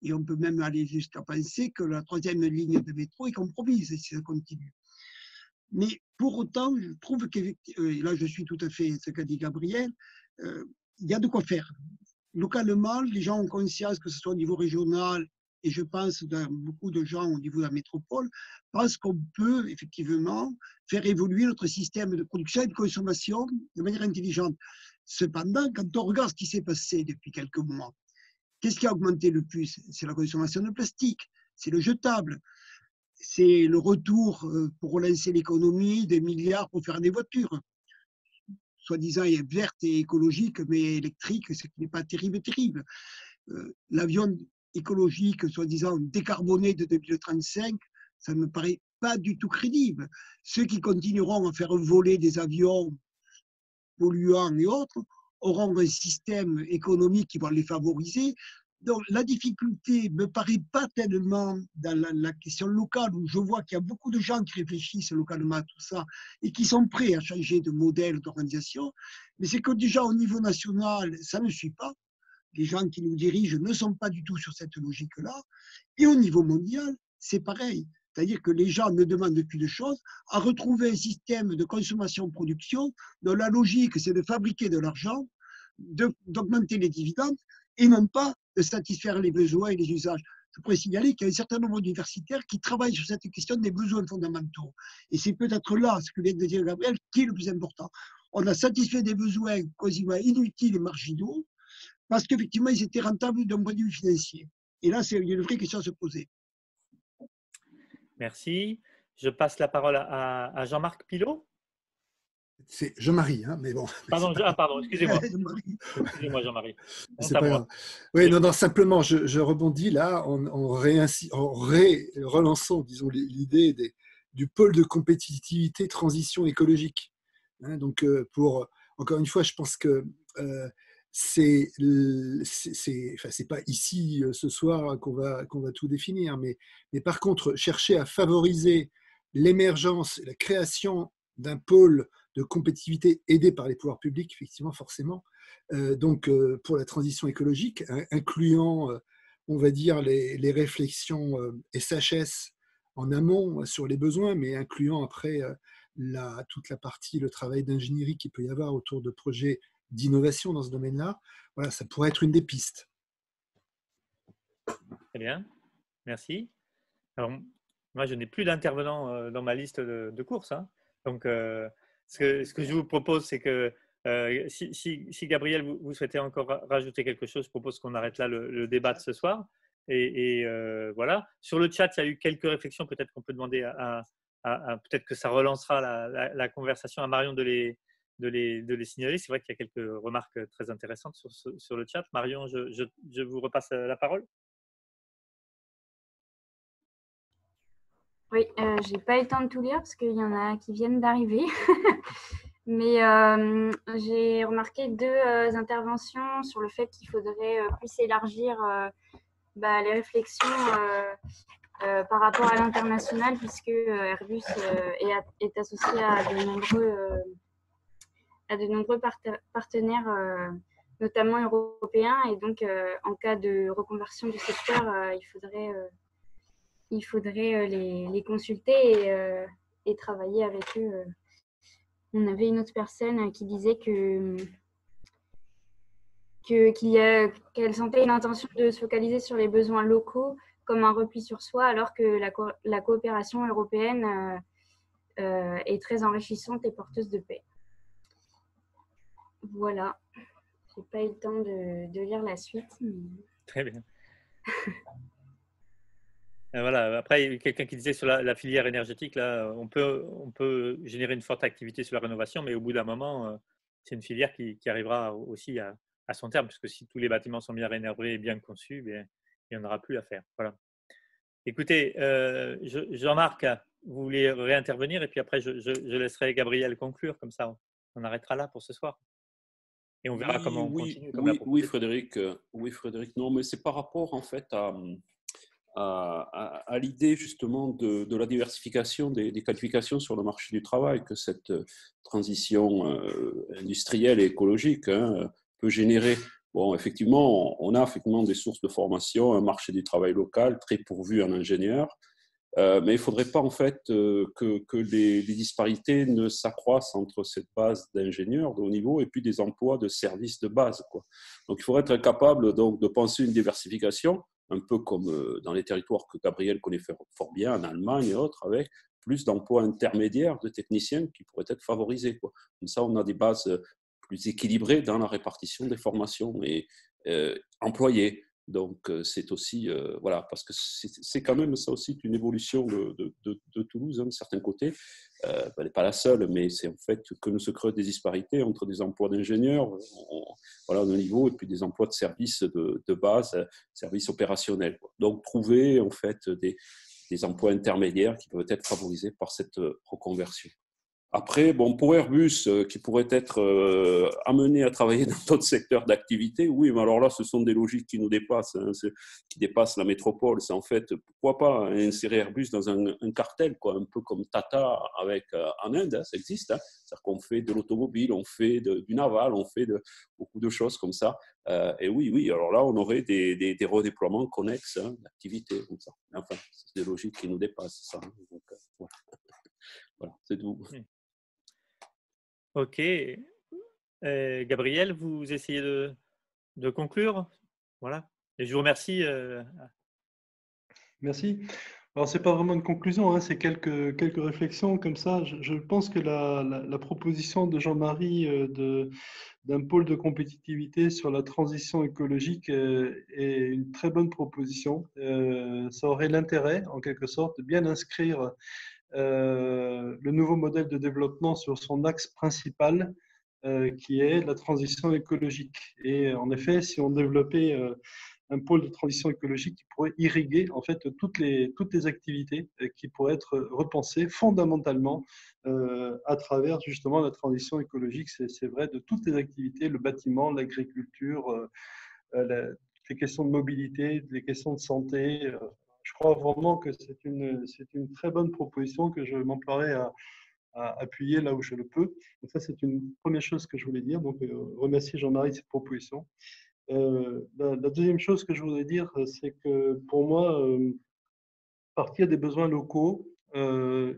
Et on peut même aller jusqu'à penser que la troisième ligne de métro est compromise si ça continue. Mais pour autant, je trouve qu'effectivement, et là je suis tout à fait ce qu'a dit Gabriel, il y a de quoi faire. Localement, les gens ont conscience, que ce soit au niveau régional, et je pense que beaucoup de gens au niveau de la métropole, pensent qu'on peut effectivement faire évoluer notre système de production et de consommation de manière intelligente. Cependant, quand on regarde ce qui s'est passé depuis quelques mois, qu'est-ce qui a augmenté le plus? C'est la consommation de plastique, c'est le jetable. C'est le retour pour relancer l'économie des milliards pour faire des voitures. Soi-disant vertes et écologiques, mais électriques, ce qui n'est pas terrible. L'avion écologique, soi-disant décarboné de 2035, ça ne me paraît pas du tout crédible. Ceux qui continueront à faire voler des avions polluants et autres auront un système économique qui va les favoriser. Donc, la difficulté ne me paraît pas tellement dans la question locale, où je vois qu'il y a beaucoup de gens qui réfléchissent localement à tout ça et qui sont prêts à changer de modèle d'organisation, mais c'est que déjà au niveau national, ça ne suit pas. Les gens qui nous dirigent ne sont pas du tout sur cette logique-là. Et au niveau mondial, c'est pareil. C'est-à-dire que les gens ne demandent plus de choses, à retrouver un système de consommation-production dont la logique, c'est de fabriquer de l'argent, d'augmenter les dividendes, et non pas de satisfaire les besoins et les usages. Je pourrais signaler qu'il y a un certain nombre d'universitaires qui travaillent sur cette question des besoins fondamentaux. Et c'est peut-être là, ce que vient de dire Gabriel, qui est le plus important. On a satisfait des besoins quasiment inutiles et marginaux, parce qu'effectivement, ils étaient rentables d'un point de vue financier. Et là, c'est une vraie question à se poser. Merci. Je passe la parole à Jean-Marc Pilot. C'est Jean-Marie, hein, mais bon. Pardon, pardon, excusez-moi. Excusez-moi, Jean-Marie. C'est pas grave. Oui, non, simplement, je rebondis là en relançant, disons, l'idée du pôle de compétitivité transition écologique. Hein, donc, encore une fois, je pense que c'est pas ici ce soir qu'on va tout définir, mais par contre, chercher à favoriser l'émergence, la création d'un pôle de compétitivité aidée par les pouvoirs publics, effectivement, forcément. Donc, pour la transition écologique, incluant, on va dire, les réflexions SHS en amont sur les besoins, mais incluant après toute la partie, le travail d'ingénierie qu'il peut y avoir autour de projets d'innovation dans ce domaine-là. Voilà, ça pourrait être une des pistes. Très bien, merci. Alors, moi, je n'ai plus d'intervenants dans ma liste de courses, hein. Donc, ce que je vous propose, c'est que si Gabriel, vous souhaitez encore rajouter quelque chose, je propose qu'on arrête là le débat de ce soir. Et voilà. Sur le chat, il y a eu quelques réflexions. Peut-être qu'on peut demander peut-être que ça relancera la conversation à Marion de les signaler. C'est vrai qu'il y a quelques remarques très intéressantes sur le chat. Marion, je vous repasse la parole. Oui, j'ai pas eu le temps de tout lire parce qu'il y en a qui viennent d'arriver. Mais j'ai remarqué deux interventions sur le fait qu'il faudrait plus élargir les réflexions par rapport à l'international, puisque Airbus est associé à de nombreux partenaires, notamment européens. Et donc, en cas de reconversion du secteur, il faudrait les consulter et travailler avec eux. On avait une autre personne qui disait qu'elle sentait une intention de se focaliser sur les besoins locaux comme un repli sur soi, alors que la coopération européenne est très enrichissante et porteuse de paix. Voilà, j'ai pas eu le temps de lire la suite. Mais... Très bien. Voilà. Après, il y a quelqu'un qui disait sur la filière énergétique, là, on peut générer une forte activité sur la rénovation, mais au bout d'un moment, c'est une filière qui arrivera aussi à son terme, parce que si tous les bâtiments sont bien rénovés et bien conçus, bien, il n'y en aura plus à faire. Voilà. Écoutez, Jean-Marc, vous voulez réintervenir et puis après, je laisserai Gabriel conclure, comme ça on arrêtera là pour ce soir. Et on verra comment on continue. Oui, Frédéric, non, mais c'est par rapport en fait à l'idée justement de la diversification des qualifications sur le marché du travail, que cette transition industrielle et écologique peut générer. Bon, effectivement, on a effectivement des sources de formation, un marché du travail local très pourvu en ingénieurs, mais il ne faudrait pas en fait que les disparités ne s'accroissent entre cette base d'ingénieurs de haut niveau et puis des emplois de services de base, quoi. Donc, il faudrait être capable donc, de penser une diversification, un peu comme dans les territoires que Gabriel connaît fort bien, en Allemagne et autres, avec plus d'emplois intermédiaires de techniciens qui pourraient être favorisés, quoi. Comme ça, on a des bases plus équilibrées dans la répartition des formations et employés. Donc, c'est aussi, voilà, parce que c'est quand même, ça aussi, une évolution de Toulouse, hein, de certains côtés. Elle n'est pas la seule, mais c'est en fait que ne se creusent des disparités entre des emplois d'ingénieurs, voilà, d'un niveau, et puis des emplois de services de base, services opérationnels, quoi. Donc, trouver, en fait, des emplois intermédiaires qui peuvent être favorisés par cette reconversion. Après, bon, pour Airbus, qui pourrait être amené à travailler dans d'autres secteurs d'activité, oui, mais alors là, ce sont des logiques qui nous dépassent, hein, qui dépassent la métropole. C'est en fait, pourquoi pas insérer Airbus dans un cartel, quoi, un peu comme Tata avec, en Inde, hein, ça existe. Hein, c'est-à-dire qu'on fait de l'automobile, on fait du naval, on fait beaucoup de choses comme ça. Et oui, alors là, on aurait des redéploiements connexes, hein, d'activités comme ça. Enfin, c'est des logiques qui nous dépassent, ça. Hein, donc, voilà, c'est tout. Ok. Gabriel, vous essayez de conclure. Voilà. Et je vous remercie. Merci. Alors, ce n'est pas vraiment une conclusion, hein, c'est quelques réflexions comme ça. Je pense que la proposition de Jean-Marie d'un pôle de compétitivité sur la transition écologique est une très bonne proposition. Ça aurait l'intérêt, en quelque sorte, de bien inscrire le nouveau modèle de développement sur son axe principal qui est la transition écologique. Et en effet, si on développait un pôle de transition écologique qui pourrait irriguer en fait toutes les activités qui pourraient être repensées fondamentalement à travers justement la transition écologique, c'est vrai, de toutes les activités, le bâtiment, l'agriculture, les questions de mobilité, les questions de santé. Je crois vraiment que c'est une très bonne proposition que je m'emploierai à appuyer là où je le peux. Donc ça, c'est une première chose que je voulais dire. Donc, remercier Jean-Marie de cette proposition. La deuxième chose que je voudrais dire, c'est que pour moi, partir des besoins locaux,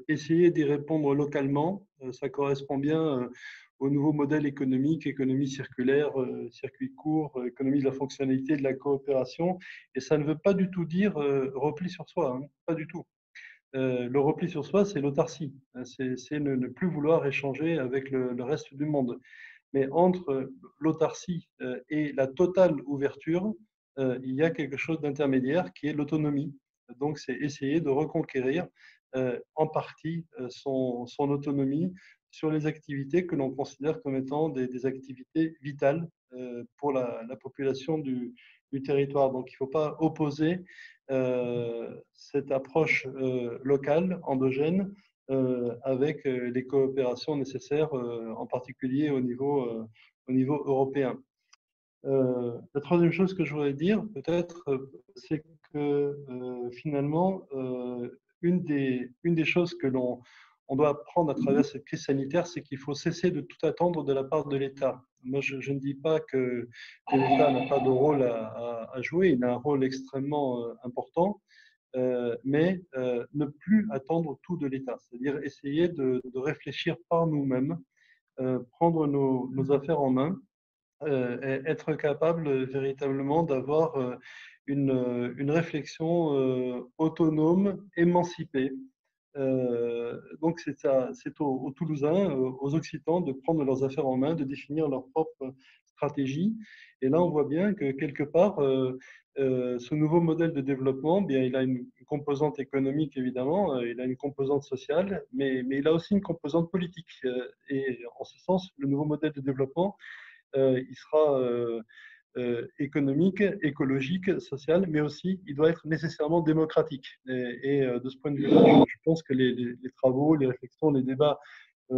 essayer d'y répondre localement, ça correspond bien au nouveau modèle économique, économie circulaire, circuit court, économie de la fonctionnalité, de la coopération. Et ça ne veut pas du tout dire repli sur soi, hein, pas du tout. Le repli sur soi, c'est l'autarcie, hein, c'est ne plus vouloir échanger avec le reste du monde. Mais entre l'autarcie et la totale ouverture, il y a quelque chose d'intermédiaire qui est l'autonomie. Donc, c'est essayer de reconquérir en partie son autonomie sur les activités que l'on considère comme étant des activités vitales pour la population du territoire. Donc, il ne faut pas opposer cette approche locale, endogène, avec les coopérations nécessaires, en particulier au niveau européen. La troisième chose que je voudrais dire, peut-être, c'est que finalement, une des choses que l'on doit apprendre à travers cette crise sanitaire, c'est qu'il faut cesser de tout attendre de la part de l'État. Moi, je ne dis pas que l'État n'a pas de rôle à jouer, il a un rôle extrêmement important, mais ne plus attendre tout de l'État, c'est-à-dire essayer de réfléchir par nous-mêmes, prendre nos affaires en main, et être capable véritablement d'avoir une réflexion autonome, émancipée, Donc c'est aux Toulousains, aux Occitans de prendre leurs affaires en main, de définir leur propre stratégie. Et là, on voit bien que quelque part, ce nouveau modèle de développement, bien, il a une composante économique évidemment, il a une composante sociale, mais il a aussi une composante politique. Et en ce sens, le nouveau modèle de développement, il sera économique, écologique, social, mais aussi il doit être nécessairement démocratique. Et de ce point de vue-là, je pense que les travaux, les réflexions, les débats qui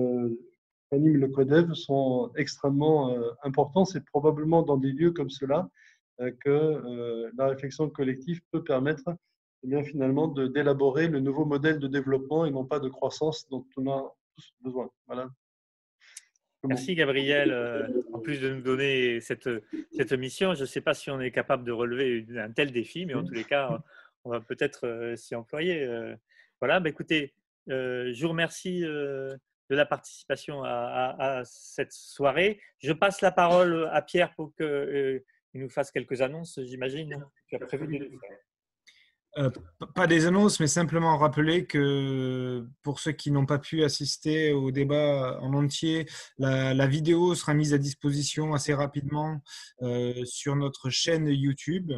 animent le CODEV sont extrêmement importants. C'est probablement dans des lieux comme cela que la réflexion collective peut permettre eh bien, finalement d'élaborer le nouveau modèle de développement et non pas de croissance dont on a tous besoin. Voilà. Merci Gabriel. En plus de nous donner cette mission, je ne sais pas si on est capable de relever un tel défi, mais en tous les cas, on va peut-être s'y employer. Voilà, bah, écoutez, je vous remercie de la participation à cette soirée. Je passe la parole à Pierre pour qu'il nous fasse quelques annonces, j'imagine. Tu as prévu de le faire. Pas des annonces, mais simplement rappeler que pour ceux qui n'ont pas pu assister au débat en entier, la vidéo sera mise à disposition assez rapidement sur notre chaîne YouTube,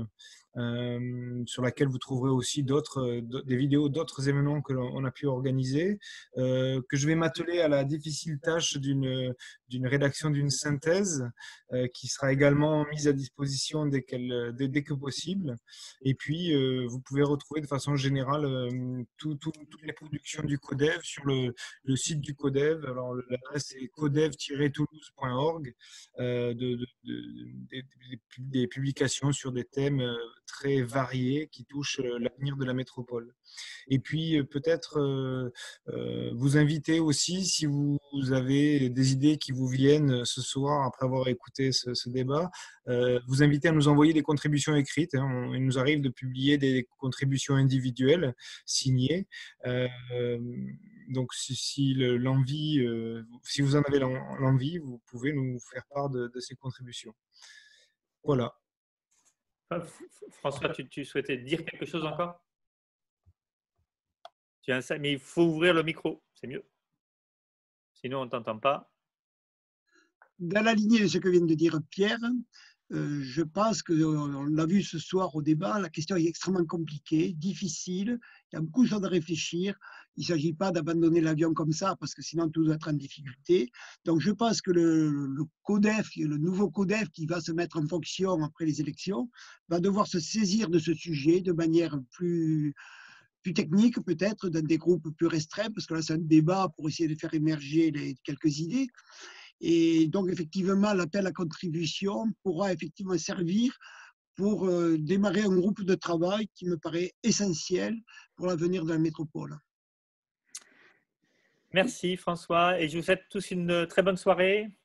sur laquelle vous trouverez aussi des vidéos d'autres événements que l'on a pu organiser, que je vais m'atteler à la difficile tâche d'une rédaction d'une synthèse qui sera également mise à disposition dès que possible. Et puis, vous pouvez retrouver de façon générale toutes les productions du CODEV sur le site du CODEV. Alors, l'adresse est codev-toulouse.org, des publications sur des thèmes très variés qui touchent l'avenir de la métropole. Et puis peut-être vous inviter aussi, si vous avez des idées qui vous viennent ce soir après avoir écouté ce débat, vous inviter à nous envoyer des contributions écrites. Il nous arrive de publier des contributions individuelles signées. Donc si vous en avez l'envie, vous pouvez nous faire part de ces contributions. Voilà. François, tu souhaitais dire quelque chose encore? Mais il faut ouvrir le micro, c'est mieux. Sinon, on ne t'entend pas. Dans la lignée de ce que vient de dire Pierre, je pense qu'on l'a vu ce soir au débat, la question est extrêmement compliquée, difficile. Il y a beaucoup de choses à réfléchir. Il ne s'agit pas d'abandonner l'avion comme ça parce que sinon tout va être en difficulté. Donc je pense que le CODEV, le nouveau CODEV qui va se mettre en fonction après les élections, va devoir se saisir de ce sujet de manière plus technique peut-être, dans des groupes plus restreints, parce que là c'est un débat pour essayer de faire émerger quelques idées. Et donc, effectivement, l'appel à contribution pourra effectivement servir pour démarrer un groupe de travail qui me paraît essentiel pour l'avenir de la métropole. Merci François, et je vous souhaite tous une très bonne soirée.